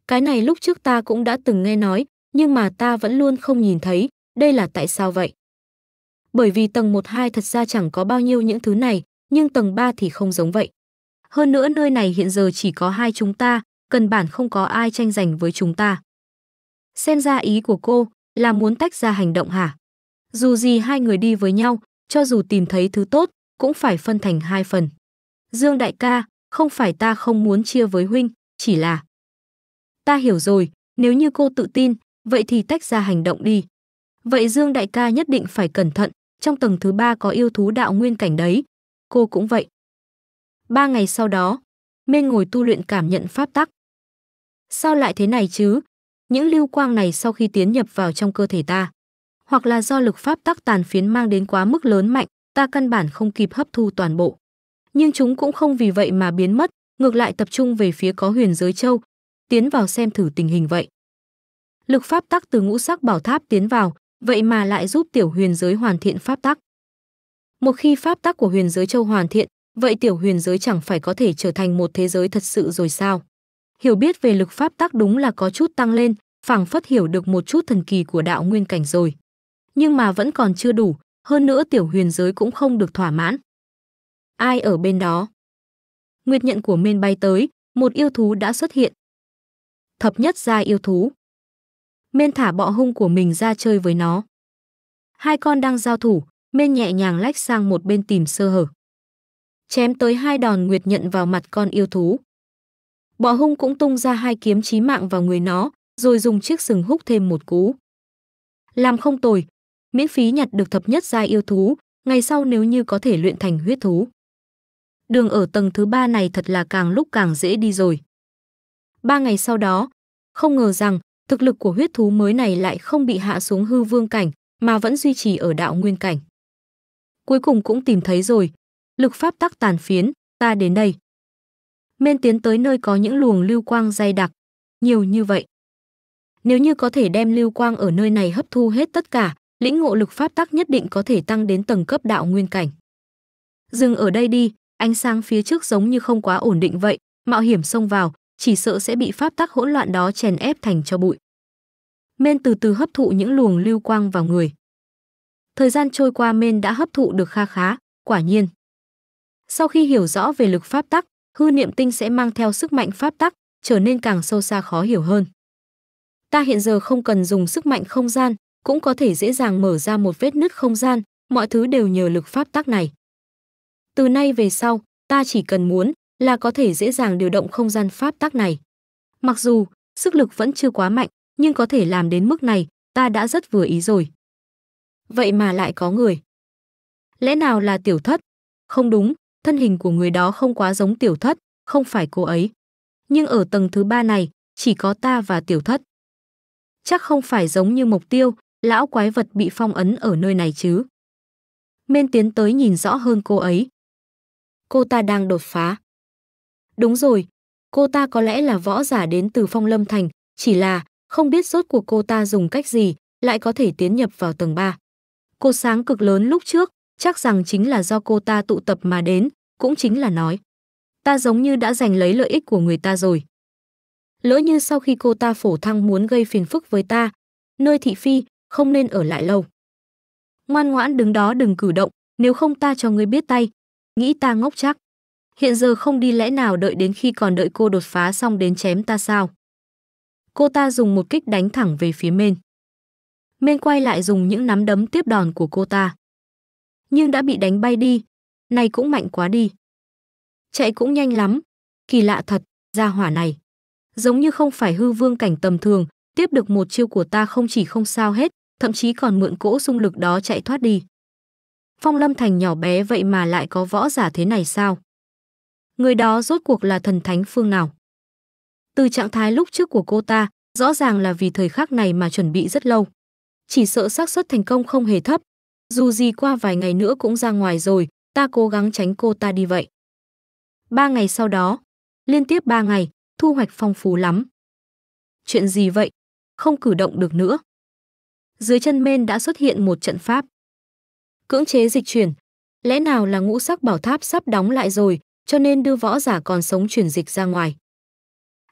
Cái này lúc trước ta cũng đã từng nghe nói, nhưng mà ta vẫn luôn không nhìn thấy, đây là tại sao vậy? Bởi vì tầng 1-2 thật ra chẳng có bao nhiêu những thứ này, nhưng tầng 3 thì không giống vậy. Hơn nữa nơi này hiện giờ chỉ có hai chúng ta, căn bản không có ai tranh giành với chúng ta. Xem ra ý của cô là muốn tách ra hành động hả? Dù gì hai người đi với nhau, cho dù tìm thấy thứ tốt, cũng phải phân thành hai phần. Dương đại ca, không phải ta không muốn chia với huynh, chỉ là... Ta hiểu rồi, nếu như cô tự tin, vậy thì tách ra hành động đi. Vậy Dương đại ca nhất định phải cẩn thận, trong tầng thứ 3 có yêu thú đạo nguyên cảnh đấy. Cô cũng vậy. 3 ngày sau đó, Mên ngồi tu luyện cảm nhận pháp tắc. Sao lại thế này chứ? Những lưu quang này sau khi tiến nhập vào trong cơ thể ta, hoặc là do lực pháp tắc tàn phiến mang đến quá mức lớn mạnh, ta căn bản không kịp hấp thu toàn bộ. Nhưng chúng cũng không vì vậy mà biến mất, ngược lại tập trung về phía có huyền giới châu, tiến vào xem thử tình hình vậy. Lực pháp tắc từ ngũ sắc bảo tháp tiến vào, vậy mà lại giúp tiểu huyền giới hoàn thiện pháp tắc. Một khi pháp tắc của huyền giới châu hoàn thiện, vậy tiểu huyền giới chẳng phải có thể trở thành một thế giới thật sự rồi sao? Hiểu biết về lực pháp tắc đúng là có chút tăng lên, phảng phất hiểu được một chút thần kỳ của đạo nguyên cảnh rồi. Nhưng mà vẫn còn chưa đủ, hơn nữa tiểu huyền giới cũng không được thỏa mãn. Ai ở bên đó? Nguyệt nhận của Mên bay tới, một yêu thú đã xuất hiện. Thập nhất giai yêu thú. Mên thả bọ hung của mình ra chơi với nó. Hai con đang giao thủ, Mên nhẹ nhàng lách sang một bên tìm sơ hở. Chém tới hai đòn nguyệt nhận vào mặt con yêu thú. Bọ hung cũng tung ra hai kiếm chí mạng vào người nó, rồi dùng chiếc sừng húc thêm một cú. Làm không tồi, miễn phí nhặt được thập nhất giai yêu thú, ngày sau nếu như có thể luyện thành huyết thú. Đường ở tầng thứ 3 này thật là càng lúc càng dễ đi rồi. 3 ngày sau đó, không ngờ rằng thực lực của huyết thú mới này lại không bị hạ xuống hư vương cảnh, mà vẫn duy trì ở đạo nguyên cảnh. Cuối cùng cũng tìm thấy rồi, lực pháp tắc tàn phiến, ta đến đây. Mên tiến tới nơi có những luồng lưu quang dày đặc, nhiều như vậy. Nếu như có thể đem lưu quang ở nơi này hấp thu hết tất cả, lĩnh ngộ lực pháp tắc nhất định có thể tăng đến tầng cấp đạo nguyên cảnh. Dừng ở đây đi, ánh sáng phía trước giống như không quá ổn định vậy, mạo hiểm xông vào, chỉ sợ sẽ bị pháp tắc hỗn loạn đó chèn ép thành cho bụi. Mên từ từ hấp thụ những luồng lưu quang vào người. Thời gian trôi qua Mên đã hấp thụ được kha khá, quả nhiên. Sau khi hiểu rõ về lực pháp tắc, hư niệm tinh sẽ mang theo sức mạnh pháp tắc, trở nên càng sâu xa khó hiểu hơn. Ta hiện giờ không cần dùng sức mạnh không gian, cũng có thể dễ dàng mở ra một vết nứt không gian, mọi thứ đều nhờ lực pháp tắc này. Từ nay về sau, ta chỉ cần muốn là có thể dễ dàng điều động không gian pháp tắc này. Mặc dù, sức lực vẫn chưa quá mạnh, nhưng có thể làm đến mức này, ta đã rất vừa ý rồi. Vậy mà lại có người. Lẽ nào là Tiểu Thất? Không đúng, thân hình của người đó không quá giống Tiểu Thất, không phải cô ấy. Nhưng ở tầng thứ 3 này, chỉ có ta và Tiểu Thất. Chắc không phải giống như Mộc Tiêu, lão quái vật bị phong ấn ở nơi này chứ. Mên tiến tới nhìn rõ hơn cô ấy. Cô ta đang đột phá. Đúng rồi, cô ta có lẽ là võ giả đến từ Phong Lâm Thành, chỉ là không biết rốt cuộc cô ta dùng cách gì lại có thể tiến nhập vào tầng 3. Cột sáng cực lớn lúc trước, chắc rằng chính là do cô ta tụ tập mà đến, cũng chính là nói. Ta giống như đã giành lấy lợi ích của người ta rồi. Lỡ như sau khi cô ta phổ thăng muốn gây phiền phức với ta, nơi thị phi không nên ở lại lâu. Ngoan ngoãn đứng đó đừng cử động, nếu không ta cho ngươi biết tay. Nghĩ ta ngốc chắc. Hiện giờ không đi lẽ nào đợi đến khi còn đợi cô đột phá xong đến chém ta sao? Cô ta dùng một kích đánh thẳng về phía Mên. Mên quay lại dùng những nắm đấm tiếp đòn của cô ta. Nhưng đã bị đánh bay đi, này cũng mạnh quá đi. Chạy cũng nhanh lắm, kỳ lạ thật, gia hỏa này. Giống như không phải hư vương cảnh tầm thường, tiếp được một chiêu của ta không chỉ không sao hết, thậm chí còn mượn cỗ xung lực đó chạy thoát đi. Phong Lâm Thành nhỏ bé vậy mà lại có võ giả thế này sao? Người đó rốt cuộc là thần thánh phương nào? Từ trạng thái lúc trước của cô ta, rõ ràng là vì thời khắc này mà chuẩn bị rất lâu. Chỉ sợ xác suất thành công không hề thấp. Dù gì qua vài ngày nữa cũng ra ngoài rồi, ta cố gắng tránh cô ta đi vậy. 3 ngày sau đó, liên tiếp 3 ngày, thu hoạch phong phú lắm. Chuyện gì vậy? Không cử động được nữa. Dưới chân Mên đã xuất hiện một trận pháp. Cưỡng chế dịch chuyển. Lẽ nào là ngũ sắc bảo tháp sắp đóng lại rồi, cho nên đưa võ giả còn sống chuyển dịch ra ngoài.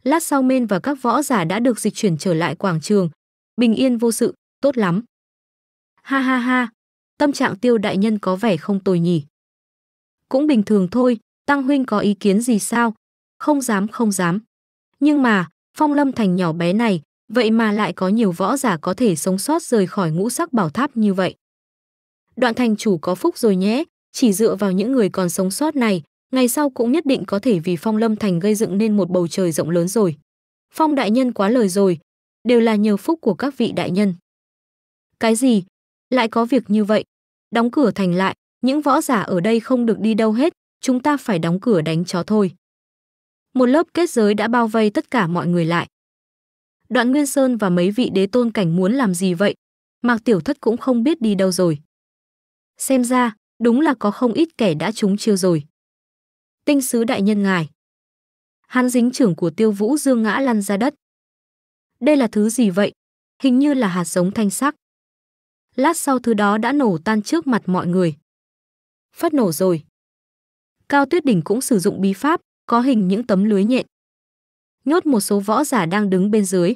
Lát sau Mên và các võ giả đã được dịch chuyển trở lại quảng trường. Bình yên vô sự, tốt lắm. Ha ha ha, tâm trạng Tiêu đại nhân có vẻ không tồi nhỉ. Cũng bình thường thôi, Tăng huynh có ý kiến gì sao? Không dám. Nhưng mà, Phong Lâm Thành nhỏ bé này, vậy mà lại có nhiều võ giả có thể sống sót rời khỏi ngũ sắc bảo tháp như vậy. Đoạn thành chủ có phúc rồi nhé, chỉ dựa vào những người còn sống sót này, ngày sau cũng nhất định có thể vì Phong Lâm Thành gây dựng nên một bầu trời rộng lớn rồi. Phong đại nhân quá lời rồi, đều là nhờ phúc của các vị đại nhân. Cái gì? Lại có việc như vậy? Đóng cửa thành lại, những võ giả ở đây không được đi đâu hết, chúng ta phải đóng cửa đánh chó thôi. Một lớp kết giới đã bao vây tất cả mọi người lại. Đoạn Nguyên Sơn và mấy vị đế tôn cảnh muốn làm gì vậy? Mạc Tiểu Thất cũng không biết đi đâu rồi. Xem ra, đúng là có không ít kẻ đã trúng chiêu rồi. Tinh sứ đại nhân ngài. Hắn dính trưởng của Tiêu Vũ Dương ngã lăn ra đất. Đây là thứ gì vậy? Hình như là hạt giống thanh sắc. Lát sau thứ đó đã nổ tan trước mặt mọi người. Phát nổ rồi. Cao Tuyết Đỉnh cũng sử dụng bí pháp, có hình những tấm lưới nhện. Nhốt một số võ giả đang đứng bên dưới.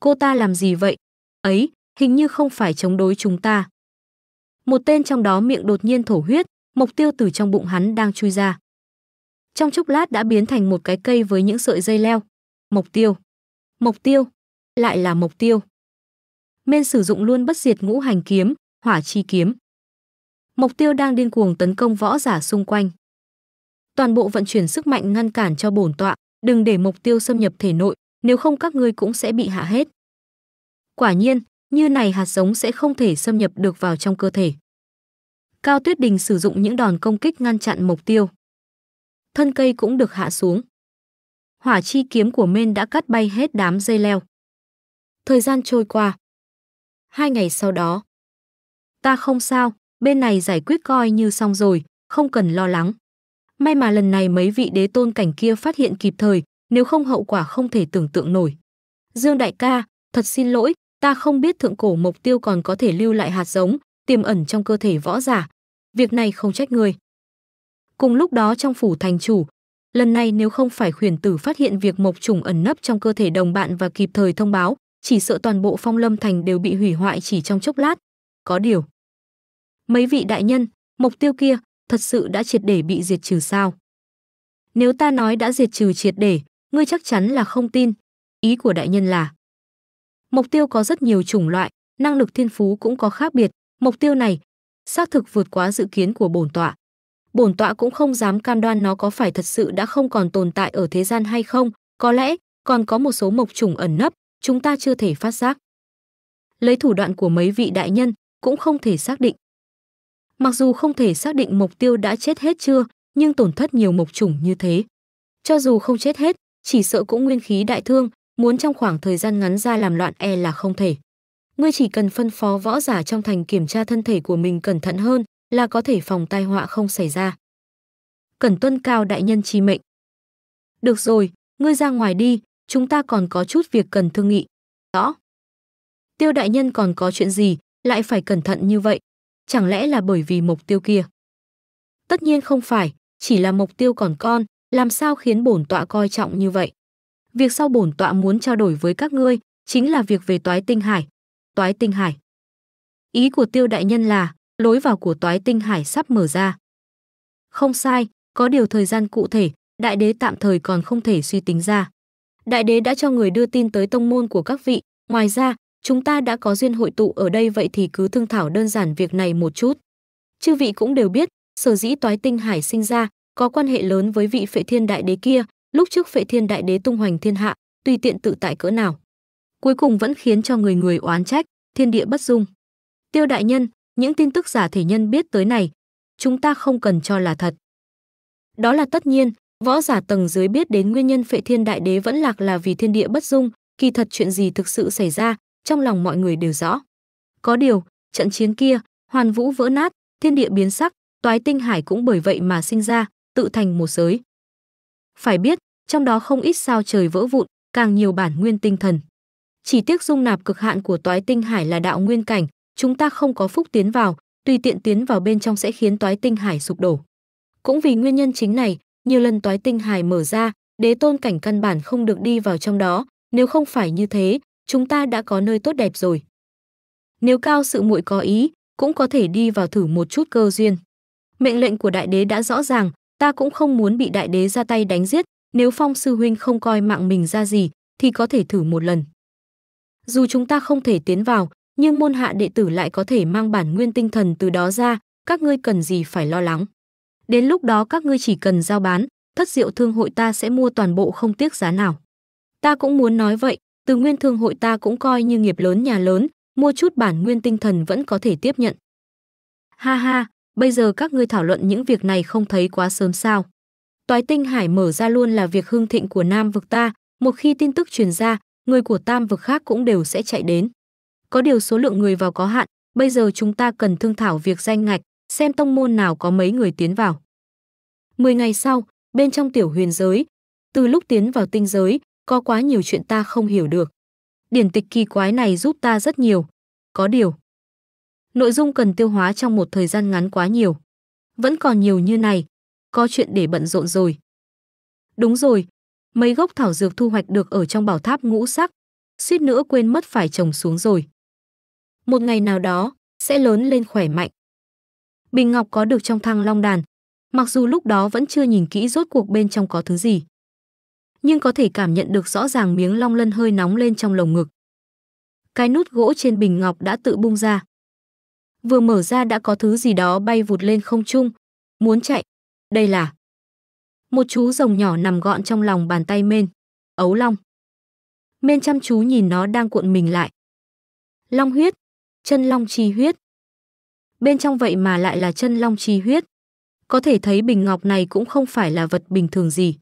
Cô ta làm gì vậy? Ấy, hình như không phải chống đối chúng ta. Một tên trong đó miệng đột nhiên thổ huyết, Mộc Tiêu từ trong bụng hắn đang chui ra. trong chốc lát đã biến thành một cái cây với những sợi dây leo. Mộc tiêu, lại là mộc tiêu. Nên sử dụng luôn bất diệt ngũ hành kiếm, hỏa chi kiếm. Mộc tiêu đang điên cuồng tấn công võ giả xung quanh. Toàn bộ vận chuyển sức mạnh ngăn cản cho bổn tọa, đừng để mộc tiêu xâm nhập thể nội, nếu không các ngươi cũng sẽ bị hạ hết. Quả nhiên, như này hạt giống sẽ không thể xâm nhập được vào trong cơ thể. Cao Tuyết Đình sử dụng những đòn công kích ngăn chặn mộc tiêu. Thân cây cũng được hạ xuống. Hỏa chi kiếm của Mên đã cắt bay hết đám dây leo. Thời gian trôi qua. 2 ngày sau đó. Ta không sao, bên này giải quyết coi như xong rồi, không cần lo lắng. May mà lần này mấy vị đế tôn cảnh kia phát hiện kịp thời, nếu không hậu quả không thể tưởng tượng nổi. Dương đại ca, thật xin lỗi, ta không biết thượng cổ mộc tiêu còn có thể lưu lại hạt giống, tiềm ẩn trong cơ thể võ giả. Việc này không trách người. Cùng lúc đó trong phủ thành chủ, lần này nếu không phải khuyển tử phát hiện việc mộc trùng ẩn nấp trong cơ thể đồng bạn và kịp thời thông báo, chỉ sợ toàn bộ Phong Lâm Thành đều bị hủy hoại chỉ trong chốc lát. Có điều. Mấy vị đại nhân, mộc tiêu kia thật sự đã triệt để bị diệt trừ sao? Nếu ta nói đã diệt trừ triệt để, ngươi chắc chắn là không tin. Ý của đại nhân là mộc tiêu có rất nhiều chủng loại, năng lực thiên phú cũng có khác biệt. Mộc tiêu này xác thực vượt quá dự kiến của bổn tọa. Bổn tọa cũng không dám cam đoan nó có phải thật sự đã không còn tồn tại ở thế gian hay không. Có lẽ còn có một số mộc trùng ẩn nấp, chúng ta chưa thể phát giác. Lấy thủ đoạn của mấy vị đại nhân cũng không thể xác định. Mặc dù không thể xác định mộc tiêu đã chết hết chưa, nhưng tổn thất nhiều mộc trùng như thế, cho dù không chết hết, chỉ sợ cũng nguyên khí đại thương, muốn trong khoảng thời gian ngắn ra làm loạn e là không thể. Ngươi chỉ cần phân phó võ giả trong thành kiểm tra thân thể của mình cẩn thận hơn là có thể phòng tai họa không xảy ra. Cần tuân cao đại nhân chi mệnh. Được rồi, ngươi ra ngoài đi, chúng ta còn có chút việc cần thương nghị. Đó. Tiêu đại nhân còn có chuyện gì, lại phải cẩn thận như vậy? Chẳng lẽ là bởi vì mục tiêu kia? Tất nhiên không phải, chỉ là mục tiêu còn con, làm sao khiến bổn tọa coi trọng như vậy? Việc sau bổn tọa muốn trao đổi với các ngươi, chính là việc về Toái Tinh Hải. Toái Tinh Hải. Ý của Tiêu đại nhân là, lối vào của Toái Tinh Hải sắp mở ra. Không sai, có điều thời gian cụ thể, đại đế tạm thời còn không thể suy tính ra. Đại đế đã cho người đưa tin tới tông môn của các vị, ngoài ra, chúng ta đã có duyên hội tụ ở đây vậy thì cứ thương thảo đơn giản việc này một chút. Chư vị cũng đều biết, sở dĩ Toái Tinh Hải sinh ra, có quan hệ lớn với vị Phệ Thiên Đại Đế kia, lúc trước Phệ Thiên Đại Đế tung hoành thiên hạ, tùy tiện tự tại cỡ nào. Cuối cùng vẫn khiến cho người oán trách, thiên địa bất dung. Tiêu đại nhân, những tin tức giả thể nhân biết tới này, chúng ta không cần cho là thật. Đó là tất nhiên, võ giả tầng dưới biết đến nguyên nhân Phệ Thiên Đại Đế vẫn lạc là vì thiên địa bất dung, kỳ thật chuyện gì thực sự xảy ra, trong lòng mọi người đều rõ. Có điều, trận chiến kia, hoàn vũ vỡ nát, thiên địa biến sắc, Toái Tinh Hải cũng bởi vậy mà sinh ra, tự thành một giới. Phải biết, trong đó không ít sao trời vỡ vụn, càng nhiều bản nguyên tinh thần. Chỉ tiếc dung nạp cực hạn của Toái Tinh Hải là đạo nguyên cảnh, chúng ta không có phúc tiến vào, tùy tiện tiến vào bên trong sẽ khiến Toái Tinh Hải sụp đổ. Cũng vì nguyên nhân chính này, nhiều lần Toái Tinh Hải mở ra, đế tôn cảnh căn bản không được đi vào trong đó, nếu không phải như thế, chúng ta đã có nơi tốt đẹp rồi. Nếu cao sự muội có ý, cũng có thể đi vào thử một chút cơ duyên. Mệnh lệnh của đại đế đã rõ ràng, ta cũng không muốn bị đại đế ra tay đánh giết, nếu Phong sư huynh không coi mạng mình ra gì, thì có thể thử một lần. Dù chúng ta không thể tiến vào, nhưng môn hạ đệ tử lại có thể mang bản nguyên tinh thần từ đó ra, các ngươi cần gì phải lo lắng. Đến lúc đó các ngươi chỉ cần giao bán, Thất Diệu Thương hội ta sẽ mua toàn bộ không tiếc giá nào. Ta cũng muốn nói vậy, Từ Nguyên Thương hội ta cũng coi như nghiệp lớn nhà lớn, mua chút bản nguyên tinh thần vẫn có thể tiếp nhận. Ha ha, bây giờ các ngươi thảo luận những việc này không thấy quá sớm sao? Toái Tinh Hải mở ra luôn là việc hưng thịnh của Nam vực ta, một khi tin tức truyền ra, người của Tam vực khác cũng đều sẽ chạy đến. Có điều số lượng người vào có hạn, bây giờ chúng ta cần thương thảo việc danh ngạch, xem tông môn nào có mấy người tiến vào. 10 ngày sau, bên trong tiểu huyền giới, từ lúc tiến vào tinh giới, có quá nhiều chuyện ta không hiểu được. Điển tịch kỳ quái này giúp ta rất nhiều. Có điều, nội dung cần tiêu hóa trong một thời gian ngắn quá nhiều. Vẫn còn nhiều như này, có chuyện để bận rộn rồi. Đúng rồi, mấy gốc thảo dược thu hoạch được ở trong bảo tháp ngũ sắc, suýt nữa quên mất phải trồng xuống rồi. Một ngày nào đó, sẽ lớn lên khỏe mạnh. Bình ngọc có được trong Thăng Long Đàn, Mặc dù lúc đó vẫn chưa nhìn kỹ rốt cuộc bên trong có thứ gì, nhưng có thể cảm nhận được rõ ràng miếng long lân hơi nóng lên trong lồng ngực. Cái nút gỗ trên bình ngọc đã tự bung ra. Vừa mở ra đã có thứ gì đó bay vụt lên không trung, muốn chạy. Đây là một chú rồng nhỏ nằm gọn trong lòng bàn tay Mên, Ấu Long. Mên chăm chú nhìn nó đang cuộn mình lại. Long huyết, chân long chi huyết. Bên trong vậy mà lại là chân long chi huyết. Có thể thấy bình ngọc này cũng không phải là vật bình thường gì.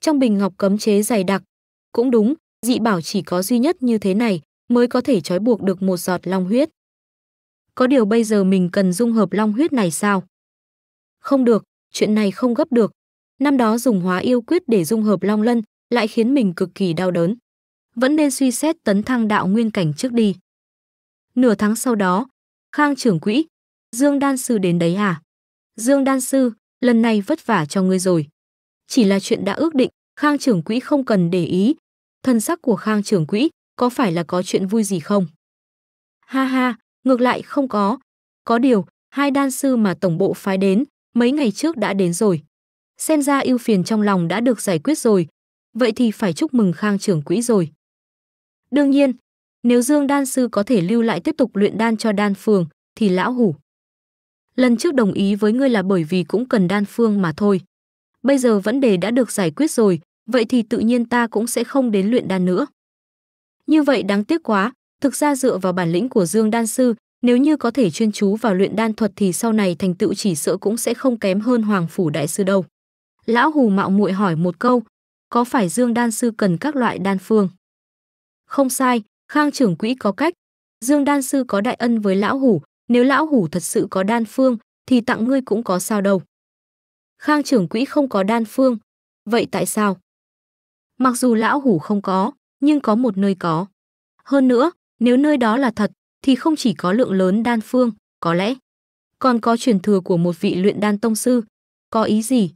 Trong bình ngọc cấm chế dày đặc, cũng đúng, dị bảo chỉ có duy nhất như thế này mới có thể trói buộc được một giọt long huyết. Có điều bây giờ mình cần dung hợp long huyết này sao? Không được, chuyện này không gấp được. Năm đó dùng hóa yêu quyết để dung hợp long lân lại khiến mình cực kỳ đau đớn. Vẫn nên suy xét tấn thăng đạo nguyên cảnh trước đi. Nửa tháng sau đó, Khang trưởng quỹ, Dương Đan Sư đến đấy hả? Dương Đan Sư, lần này vất vả cho ngươi rồi. Chỉ là chuyện đã ước định, Khang trưởng quỹ không cần để ý. Thân sắc của Khang trưởng quỹ có phải là có chuyện vui gì không? Ha ha, ngược lại không có. Có điều, hai đan sư mà tổng bộ phái đến, mấy ngày trước đã đến rồi. Xem ra ưu phiền trong lòng đã được giải quyết rồi. Vậy thì phải chúc mừng Khang trưởng quỹ rồi. Đương nhiên, nếu Dương Đan Sư có thể lưu lại tiếp tục luyện đan cho đan phường, thì lão hủ. Lần trước đồng ý với ngươi là bởi vì cũng cần đan phương mà thôi. Bây giờ vấn đề đã được giải quyết rồi, vậy thì tự nhiên ta cũng sẽ không đến luyện đan nữa. Như vậy đáng tiếc quá, thực ra dựa vào bản lĩnh của Dương Đan Sư, nếu như có thể chuyên chú vào luyện đan thuật thì sau này thành tựu chỉ sợ cũng sẽ không kém hơn Hoàng Phủ Đại Sư đâu. Lão hù mạo muội hỏi một câu, có phải Dương Đan Sư cần các loại đan phương? Không sai, Khang trưởng quỹ có cách. Dương Đan Sư có đại ân với lão hủ, nếu lão hủ thật sự có đan phương thì tặng ngươi cũng có sao đâu. Khang trưởng quỹ không có đan phương, vậy tại sao? Mặc dù lão hủ không có, nhưng có một nơi có. Hơn nữa, nếu nơi đó là thật thì không chỉ có lượng lớn đan phương, có lẽ còn có truyền thừa của một vị luyện đan tông sư. Có ý gì?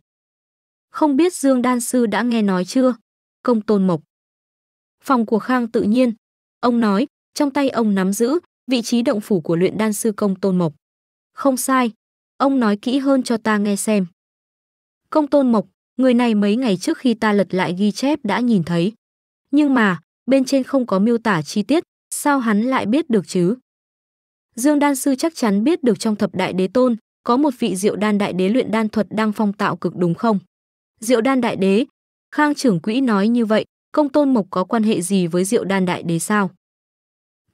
Không biết Dương Đan Sư đã nghe nói chưa? Công Tôn Mộc. Phòng của Khang tự nhiên. Ông nói, trong tay ông nắm giữ vị trí động phủ của luyện đan sư Công Tôn Mộc. Không sai, ông nói kỹ hơn cho ta nghe xem. Công Tôn Mộc, người này mấy ngày trước khi ta lật lại ghi chép đã nhìn thấy. Nhưng mà, bên trên không có miêu tả chi tiết, sao hắn lại biết được chứ? Dương Đan Sư chắc chắn biết được trong thập đại đế tôn, có một vị Diệu Đan Đại Đế luyện đan thuật đang phong tạo cực đúng không? Diệu Đan Đại Đế, Khang trưởng quỹ nói như vậy, Công Tôn Mộc có quan hệ gì với Diệu Đan Đại Đế sao?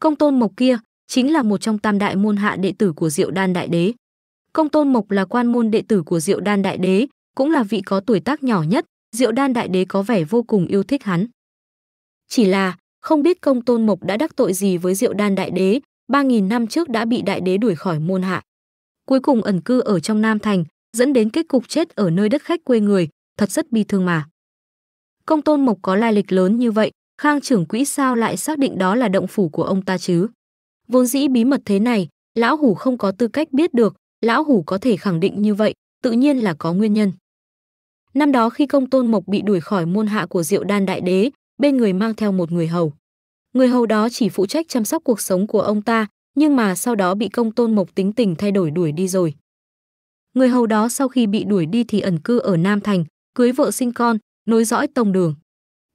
Công Tôn Mộc kia chính là một trong tam đại môn hạ đệ tử của Diệu Đan Đại Đế. Công Tôn Mộc là quan môn đệ tử của Diệu Đan Đại Đế, cũng là vị có tuổi tác nhỏ nhất, Diệu Đan Đại Đế có vẻ vô cùng yêu thích hắn. Chỉ là, không biết Công Tôn Mộc đã đắc tội gì với Diệu Đan Đại Đế, 3.000 năm trước đã bị Đại Đế đuổi khỏi môn hạ. Cuối cùng ẩn cư ở trong Nam Thành, dẫn đến kết cục chết ở nơi đất khách quê người, thật rất bi thương mà. Công Tôn Mộc có lai lịch lớn như vậy, Khang trưởng quỹ sao lại xác định đó là động phủ của ông ta chứ? Vốn dĩ bí mật thế này, lão hủ không có tư cách biết được, lão hủ có thể khẳng định như vậy, tự nhiên là có nguyên nhân. Năm đó khi Công Tôn Mộc bị đuổi khỏi môn hạ của Diệu Đan Đại Đế, bên người mang theo một người hầu. Người hầu đó chỉ phụ trách chăm sóc cuộc sống của ông ta, nhưng mà sau đó bị Công Tôn Mộc tính tình thay đổi đuổi đi rồi. Người hầu đó sau khi bị đuổi đi thì ẩn cư ở Nam Thành, cưới vợ sinh con, nối dõi tông đường.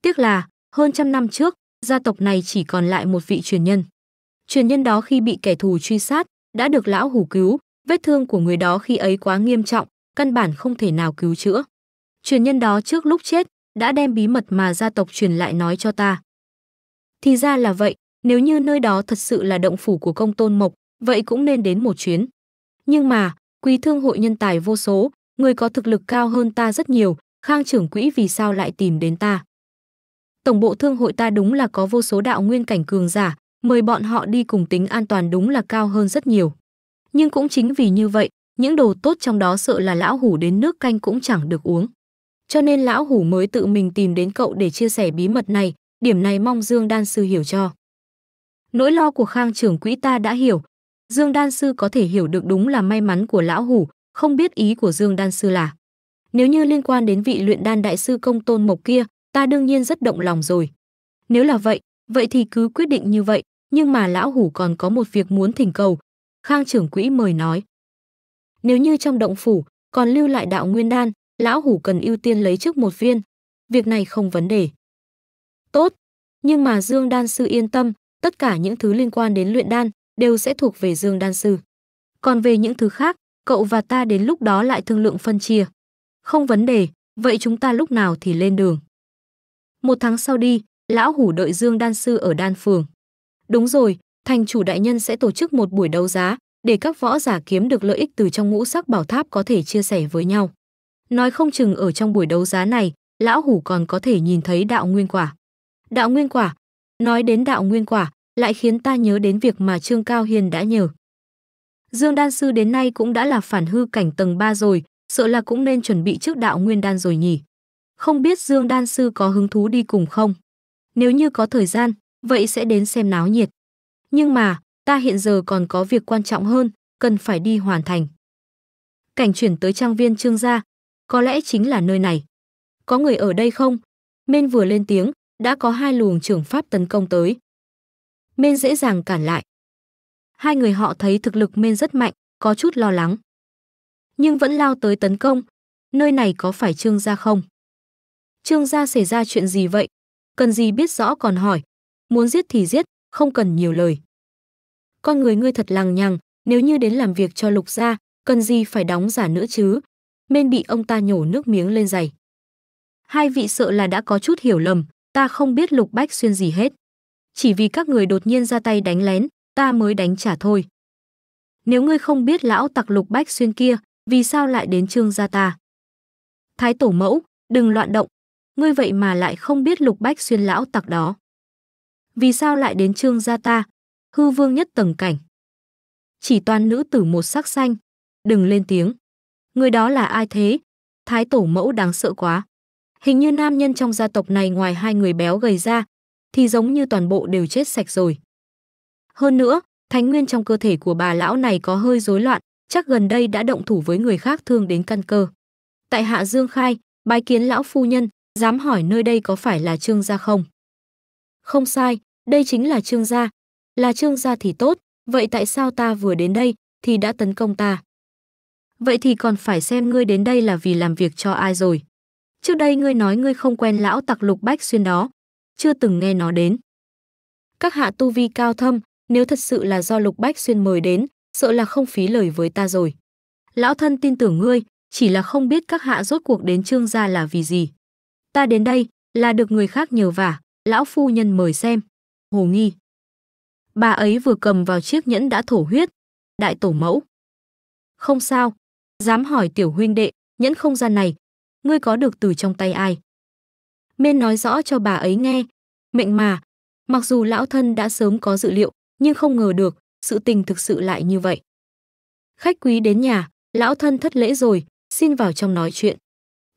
Tiếc là, hơn 100 năm trước, gia tộc này chỉ còn lại một vị truyền nhân. Truyền nhân đó khi bị kẻ thù truy sát, đã được lão hủ cứu, vết thương của người đó khi ấy quá nghiêm trọng, căn bản không thể nào cứu chữa. Truyền nhân đó trước lúc chết, đã đem bí mật mà gia tộc truyền lại nói cho ta. Thì ra là vậy, nếu như nơi đó thật sự là động phủ của Công Tôn Mộc, vậy cũng nên đến một chuyến. Nhưng mà, quý thương hội nhân tài vô số, người có thực lực cao hơn ta rất nhiều, Khang trưởng quỹ vì sao lại tìm đến ta? Tổng bộ thương hội ta đúng là có vô số đạo nguyên cảnh cường giả, mời bọn họ đi cùng tính an toàn đúng là cao hơn rất nhiều. Nhưng cũng chính vì như vậy, những đồ tốt trong đó sợ là lão hủ đến nước canh cũng chẳng được uống. Cho nên lão hủ mới tự mình tìm đến cậu để chia sẻ bí mật này, điểm này mong Dương Đan Sư hiểu cho. Nỗi lo của Khang trưởng quỹ ta đã hiểu, Dương Đan Sư có thể hiểu được đúng là may mắn của lão hủ, không biết ý của Dương Đan Sư là. Nếu như liên quan đến vị luyện đan đại sư Công Tôn Mộc kia, ta đương nhiên rất động lòng rồi. Nếu là vậy, vậy thì cứ quyết định như vậy, nhưng mà lão hủ còn có một việc muốn thỉnh cầu. Khang trưởng quỹ mời nói. Nếu như trong động phủ, còn lưu lại đạo nguyên đan, lão hủ cần ưu tiên lấy trước một viên. Việc này không vấn đề. Tốt, nhưng mà Dương Đan Sư yên tâm, tất cả những thứ liên quan đến luyện đan đều sẽ thuộc về Dương Đan Sư. Còn về những thứ khác, cậu và ta đến lúc đó lại thương lượng phân chia. Không vấn đề, vậy chúng ta lúc nào thì lên đường? 1 tháng sau đi, lão hủ đợi Dương Đan Sư ở đan phường. Đúng rồi, thành chủ đại nhân sẽ tổ chức một buổi đấu giá, để các võ giả kiếm được lợi ích từ trong ngũ sắc bảo tháp có thể chia sẻ với nhau. Nói không chừng ở trong buổi đấu giá này, lão hủ còn có thể nhìn thấy đạo nguyên quả. Đạo nguyên quả, nói đến đạo nguyên quả, lại khiến ta nhớ đến việc mà Trương Cao Hiên đã nhờ. Dương Đan Sư đến nay cũng đã là phản hư cảnh tầng 3 rồi, sợ là cũng nên chuẩn bị trước đạo nguyên đan rồi nhỉ. Không biết Dương Đan Sư có hứng thú đi cùng không? Nếu như có thời gian, vậy sẽ đến xem náo nhiệt. Nhưng mà, ta hiện giờ còn có việc quan trọng hơn, cần phải đi hoàn thành. Cảnh chuyển tới trang viên Trương gia, có lẽ chính là nơi này. Có người ở đây không? Mên vừa lên tiếng, đã có 2 luồng trưởng pháp tấn công tới. Mên dễ dàng cản lại. 2 người họ thấy thực lực Mên rất mạnh, có chút lo lắng. Nhưng vẫn lao tới tấn công. Nơi này có phải Trương gia không? Trương gia xảy ra chuyện gì vậy? Cần gì biết rõ còn hỏi. Muốn giết thì giết, không cần nhiều lời. Con người ngươi thật lằng nhằng, nếu như đến làm việc cho Lục gia, cần gì phải đóng giả nữa chứ? Mên bị ông ta nhổ nước miếng lên giày. 2 vị sợ là đã có chút hiểu lầm, ta không biết Lục Bách Xuyên gì hết. Chỉ vì các người đột nhiên ra tay đánh lén, ta mới đánh trả thôi. Nếu ngươi không biết lão tặc Lục Bách Xuyên kia, vì sao lại đến Trương gia ta? Thái tổ mẫu, đừng loạn động, ngươi vậy mà lại không biết Lục Bách Xuyên lão tặc đó. Vì sao lại đến Trương gia ta? Hư vương nhất tầng cảnh. Chỉ toàn nữ tử một sắc xanh, đừng lên tiếng. Người đó là ai thế? Thái tổ mẫu đáng sợ quá. Hình như nam nhân trong gia tộc này ngoài 2 người béo gầy ra, thì giống như toàn bộ đều chết sạch rồi. Hơn nữa, thánh nguyên trong cơ thể của bà lão này có hơi rối loạn, chắc gần đây đã động thủ với người khác thương đến căn cơ. Tại hạ Dương Khai, bái kiến lão phu nhân, dám hỏi nơi đây có phải là Trương gia không? Không sai, đây chính là Trương gia. Là Trương gia thì tốt, vậy tại sao ta vừa đến đây thì đã tấn công ta? Vậy thì còn phải xem ngươi đến đây là vì làm việc cho ai rồi. Trước đây ngươi nói ngươi không quen lão tặc Lục Bách Xuyên đó, chưa từng nghe nó đến. Các hạ tu vi cao thâm, nếu thật sự là do Lục Bách Xuyên mời đến, sợ là không phí lời với ta rồi. Lão thân tin tưởng ngươi, chỉ là không biết các hạ rốt cuộc đến Trương gia là vì gì. Ta đến đây là được người khác nhờ vả, lão phu nhân mời xem. Hồ nghi. Bà ấy vừa cầm vào chiếc nhẫn đã thổ huyết. Đại tổ mẫu. Không sao, dám hỏi tiểu huynh đệ, nhẫn không gian này, ngươi có được từ trong tay ai? Mên nói rõ cho bà ấy nghe. Mệnh mà, mặc dù lão thân đã sớm có dự liệu, nhưng không ngờ được, sự tình thực sự lại như vậy. Khách quý đến nhà, lão thân thất lễ rồi, xin vào trong nói chuyện.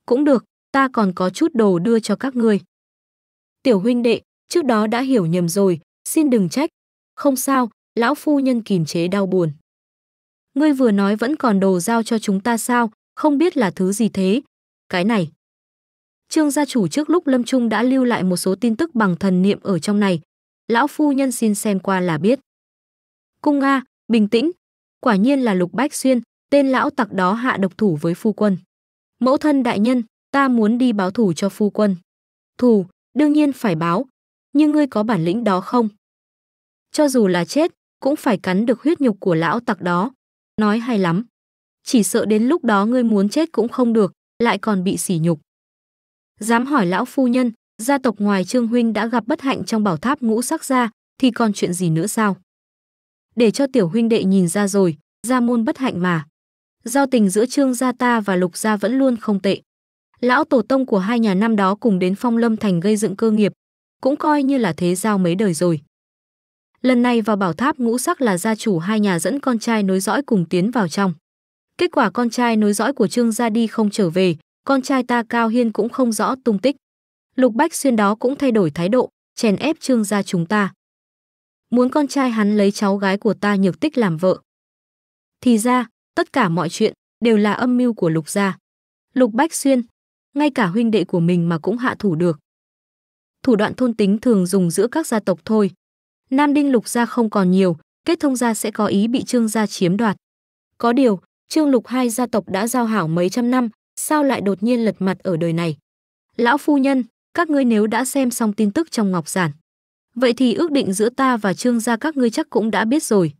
Cũng được, ta còn có chút đồ đưa cho các ngươi. Tiểu huynh đệ, trước đó đã hiểu nhầm rồi, xin đừng trách. Không sao, lão phu nhân kìm chế đau buồn. Ngươi vừa nói vẫn còn đồ giao cho chúng ta sao, không biết là thứ gì thế? Cái này. Trương gia chủ trước lúc lâm chung đã lưu lại một số tin tức bằng thần niệm ở trong này. Lão phu nhân xin xem qua là biết. Cung A, bình tĩnh. Quả nhiên là Lục Bách Xuyên, tên lão tặc đó hạ độc thủ với phu quân. Mẫu thân đại nhân, ta muốn đi báo thù cho phu quân. Thù, đương nhiên phải báo. Nhưng ngươi có bản lĩnh đó không? Cho dù là chết, cũng phải cắn được huyết nhục của lão tặc đó. Nói hay lắm. Chỉ sợ đến lúc đó ngươi muốn chết cũng không được, lại còn bị sỉ nhục. Dám hỏi lão phu nhân, gia tộc ngoài Trương huynh đã gặp bất hạnh trong bảo tháp ngũ sắc gia, thì còn chuyện gì nữa sao? Để cho tiểu huynh đệ nhìn ra rồi, gia môn bất hạnh mà. Giao tình giữa Trương gia ta và Lục gia vẫn luôn không tệ. Lão tổ tông của 2 nhà năm đó cùng đến Phong Lâm Thành gây dựng cơ nghiệp, cũng coi như là thế giao mấy đời rồi. Lần này vào bảo tháp ngũ sắc là gia chủ 2 nhà dẫn con trai nối dõi cùng tiến vào trong. Kết quả con trai nối dõi của Trương gia đi không trở về, con trai ta Cao Hiên cũng không rõ tung tích. Lục Bách Xuyên đó cũng thay đổi thái độ, chèn ép Trương gia chúng ta. Muốn con trai hắn lấy cháu gái của ta Nhược Tích làm vợ. Thì ra, tất cả mọi chuyện đều là âm mưu của Lục gia. Lục Bách Xuyên, ngay cả huynh đệ của mình mà cũng hạ thủ được. Thủ đoạn thôn tính thường dùng giữa các gia tộc thôi. Nam đinh Lục gia không còn nhiều, kết thông gia sẽ có ý bị Trương gia chiếm đoạt. Có điều, Trương Lục hai gia tộc đã giao hảo mấy trăm năm, sao lại đột nhiên lật mặt ở đời này? Lão phu nhân, các ngươi nếu đã xem xong tin tức trong ngọc giản, vậy thì ước định giữa ta và Trương gia các ngươi chắc cũng đã biết rồi.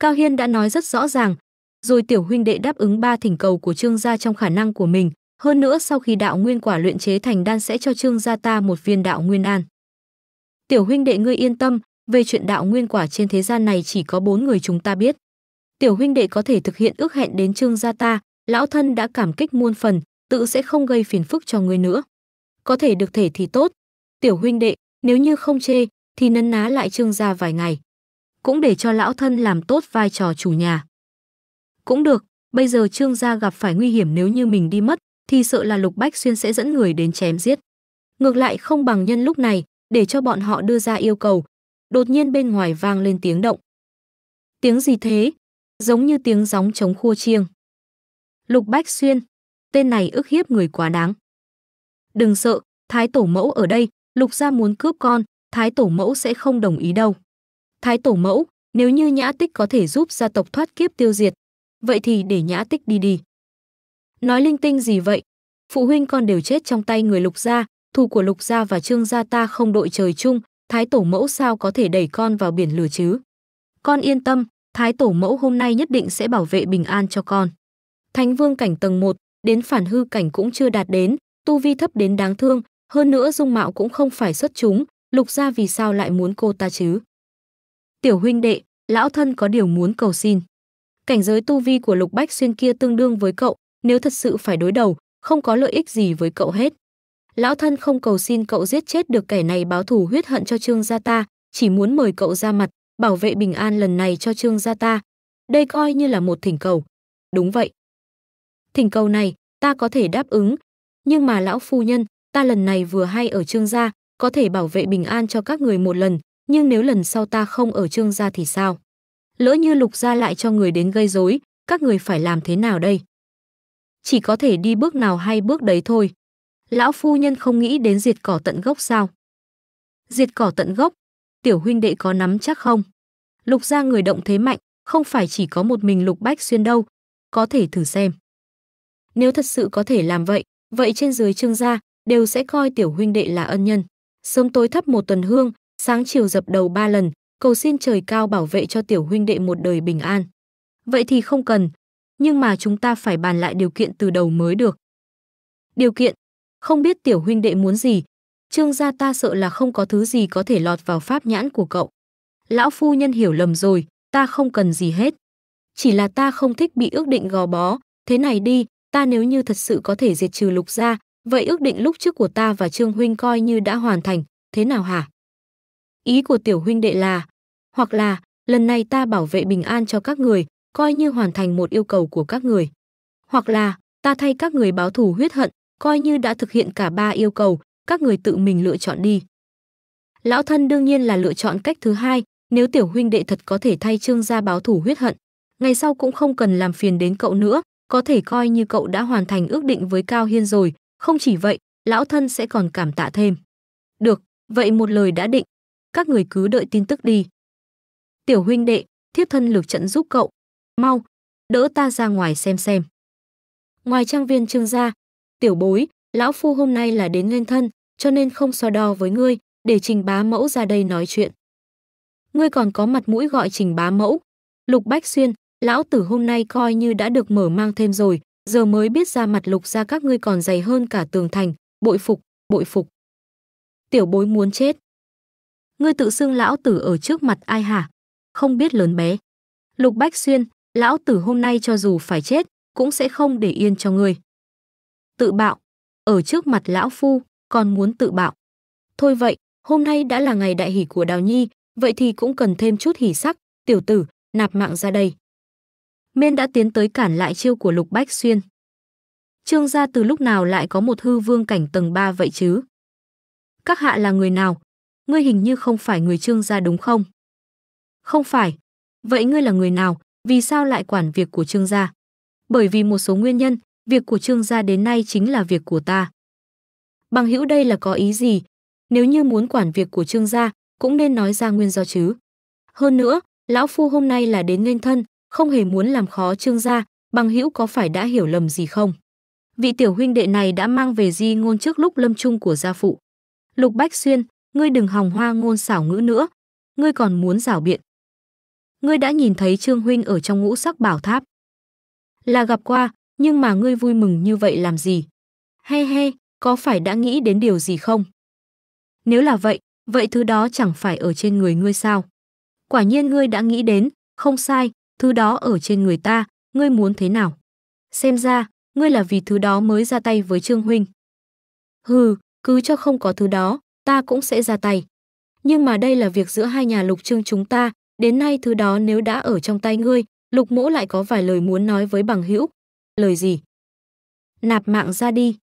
Cao Hiên đã nói rất rõ ràng, rồi tiểu huynh đệ đáp ứng ba thỉnh cầu của Trương gia trong khả năng của mình. Hơn nữa sau khi đạo nguyên quả luyện chế thành đan sẽ cho Trương gia ta một viên đạo nguyên an. Tiểu huynh đệ ngươi yên tâm, về chuyện đạo nguyên quả trên thế gian này chỉ có 4 người chúng ta biết. Tiểu huynh đệ có thể thực hiện ước hẹn đến Trương gia ta, lão thân đã cảm kích muôn phần, tự sẽ không gây phiền phức cho ngươi nữa. Có thể được thể thì tốt. Tiểu huynh đệ, nếu như không chê, thì nấn ná lại Trương gia vài ngày. Cũng để cho lão thân làm tốt vai trò chủ nhà. Cũng được, bây giờ Trương gia gặp phải nguy hiểm, nếu như mình đi mất, thì sợ là Lục Bách Xuyên sẽ dẫn người đến chém giết. Ngược lại không bằng nhân lúc này, để cho bọn họ đưa ra yêu cầu. Đột nhiên bên ngoài vang lên tiếng động. Tiếng gì thế? Giống như tiếng gióng trống khua chiêng. Lục Bách Xuyên, tên này ức hiếp người quá đáng. Đừng sợ, Thái Tổ Mẫu ở đây, Lục gia muốn cướp con, Thái Tổ Mẫu sẽ không đồng ý đâu. Thái Tổ Mẫu, nếu như Nhã Tích có thể giúp gia tộc thoát kiếp tiêu diệt, vậy thì để Nhã Tích đi đi. Nói linh tinh gì vậy? Phụ huynh con đều chết trong tay người Lục gia, thù của Lục gia và Trương gia ta không đội trời chung, Thái Tổ Mẫu sao có thể đẩy con vào biển lửa chứ? Con yên tâm, Thái Tổ Mẫu hôm nay nhất định sẽ bảo vệ bình an cho con. Thánh Vương cảnh tầng 1, đến phản hư cảnh cũng chưa đạt đến, tu vi thấp đến đáng thương, hơn nữa dung mạo cũng không phải xuất chúng, Lục gia vì sao lại muốn cô ta chứ? Tiểu huynh đệ, lão thân có điều muốn cầu xin. Cảnh giới tu vi của Lục Bách Xuyên kia tương đương với cậu, nếu thật sự phải đối đầu, không có lợi ích gì với cậu hết. Lão thân không cầu xin cậu giết chết được kẻ này báo thù huyết hận cho Trương gia ta, chỉ muốn mời cậu ra mặt, bảo vệ bình an lần này cho Trương gia ta. Đây coi như là một thỉnh cầu. Đúng vậy. Thỉnh cầu này, ta có thể đáp ứng. Nhưng mà lão phu nhân, ta lần này vừa hay ở Trương gia, có thể bảo vệ bình an cho các người một lần, nhưng nếu lần sau ta không ở Trương gia thì sao? Lỡ như Lục gia lại cho người đến gây rối, các người phải làm thế nào đây? Chỉ có thể đi bước nào hay bước đấy thôi. Lão phu nhân không nghĩ đến diệt cỏ tận gốc sao? Diệt cỏ tận gốc? Tiểu huynh đệ có nắm chắc không? Lục gia người động thế mạnh, không phải chỉ có một mình Lục Bách Xuyên đâu. Có thể thử xem. Nếu thật sự có thể làm vậy, vậy trên dưới Trương gia đều sẽ coi tiểu huynh đệ là ân nhân. Sớm tối thắp một tuần hương, sáng chiều dập đầu 3 lần, cầu xin trời cao bảo vệ cho tiểu huynh đệ một đời bình an. Vậy thì không cần. Nhưng mà chúng ta phải bàn lại điều kiện từ đầu mới được. Điều kiện? Không biết tiểu huynh đệ muốn gì. Trương gia ta sợ là không có thứ gì có thể lọt vào pháp nhãn của cậu. Lão phu nhân hiểu lầm rồi, ta không cần gì hết. Chỉ là ta không thích bị ước định gò bó. Thế này đi, ta nếu như thật sự có thể diệt trừ Lục gia, vậy ước định lúc trước của ta và Trương huynh coi như đã hoàn thành. Thế nào hả? Ý của tiểu huynh đệ là, hoặc là lần này ta bảo vệ bình an cho các người, coi như hoàn thành một yêu cầu của các người. Hoặc là ta thay các người báo thù huyết hận, coi như đã thực hiện cả 3 yêu cầu, các người tự mình lựa chọn đi. Lão thân đương nhiên là lựa chọn cách thứ hai, nếu tiểu huynh đệ thật có thể thay Trương gia báo thù huyết hận, ngày sau cũng không cần làm phiền đến cậu nữa, có thể coi như cậu đã hoàn thành ước định với Cao Hiên rồi, không chỉ vậy, lão thân sẽ còn cảm tạ thêm. Được, vậy một lời đã định, các người cứ đợi tin tức đi. Tiểu huynh đệ, thiếp thân lược trận giúp cậu, mau, đỡ ta ra ngoài xem. Ngoài trang viên Trương gia, tiểu bối, lão phu hôm nay là đến nghênh thân, cho nên không so đo với ngươi, để Trình bá mẫu ra đây nói chuyện. Ngươi còn có mặt mũi gọi Trình bá mẫu? Lục Bách Xuyên, lão tử hôm nay coi như đã được mở mang thêm rồi, giờ mới biết ra mặt Lục gia các ngươi còn dày hơn cả tường thành, bội phục. Tiểu bối muốn chết. Ngươi tự xưng lão tử ở trước mặt ai hả? Không biết lớn bé. Lục Bách Xuyên, lão tử hôm nay cho dù phải chết, cũng sẽ không để yên cho ngươi. Tự bạo, ở trước mặt lão phu, còn muốn tự bạo. Thôi vậy, hôm nay đã là ngày đại hỷ của Đào Nhi, vậy thì cũng cần thêm chút hỷ sắc, tiểu tử, nạp mạng ra đây. Miên đã tiến tới cản lại chiêu của Lục Bách Xuyên. Trương gia từ lúc nào lại có một hư vương cảnh tầng 3 vậy chứ? Các hạ là người nào? Ngươi hình như không phải người Trương gia đúng không? Không phải. Vậy ngươi là người nào? Vì sao lại quản việc của Trương gia? Bởi vì một số nguyên nhân, việc của Trương gia đến nay chính là việc của ta. Bằng hữu đây là có ý gì? Nếu như muốn quản việc của Trương gia, cũng nên nói ra nguyên do chứ. Hơn nữa, lão phu hôm nay là đến nghênh thân, không hề muốn làm khó Trương gia, bằng hữu có phải đã hiểu lầm gì không? Vị tiểu huynh đệ này đã mang về di ngôn trước lúc lâm chung của gia phụ. Lục Bách Xuyên, ngươi đừng hòng hoa ngôn xảo ngữ nữa, ngươi còn muốn giảo biện. Ngươi đã nhìn thấy Trương huynh ở trong Ngũ Sắc Bảo Tháp. Là gặp qua, nhưng mà ngươi vui mừng như vậy làm gì? He he, có phải đã nghĩ đến điều gì không? Nếu là vậy, vậy thứ đó chẳng phải ở trên người ngươi sao? Quả nhiên ngươi đã nghĩ đến, không sai, thứ đó ở trên người ta, ngươi muốn thế nào? Xem ra, ngươi là vì thứ đó mới ra tay với Trương huynh. Hừ, cứ cho không có thứ đó, ta cũng sẽ ra tay. Nhưng mà đây là việc giữa hai nhà Lục Trương chúng ta, đến nay thứ đó nếu đã ở trong tay ngươi, Lục mỗ lại có vài lời muốn nói với bằng hữu. Lời gì? Nạp mạng ra đi.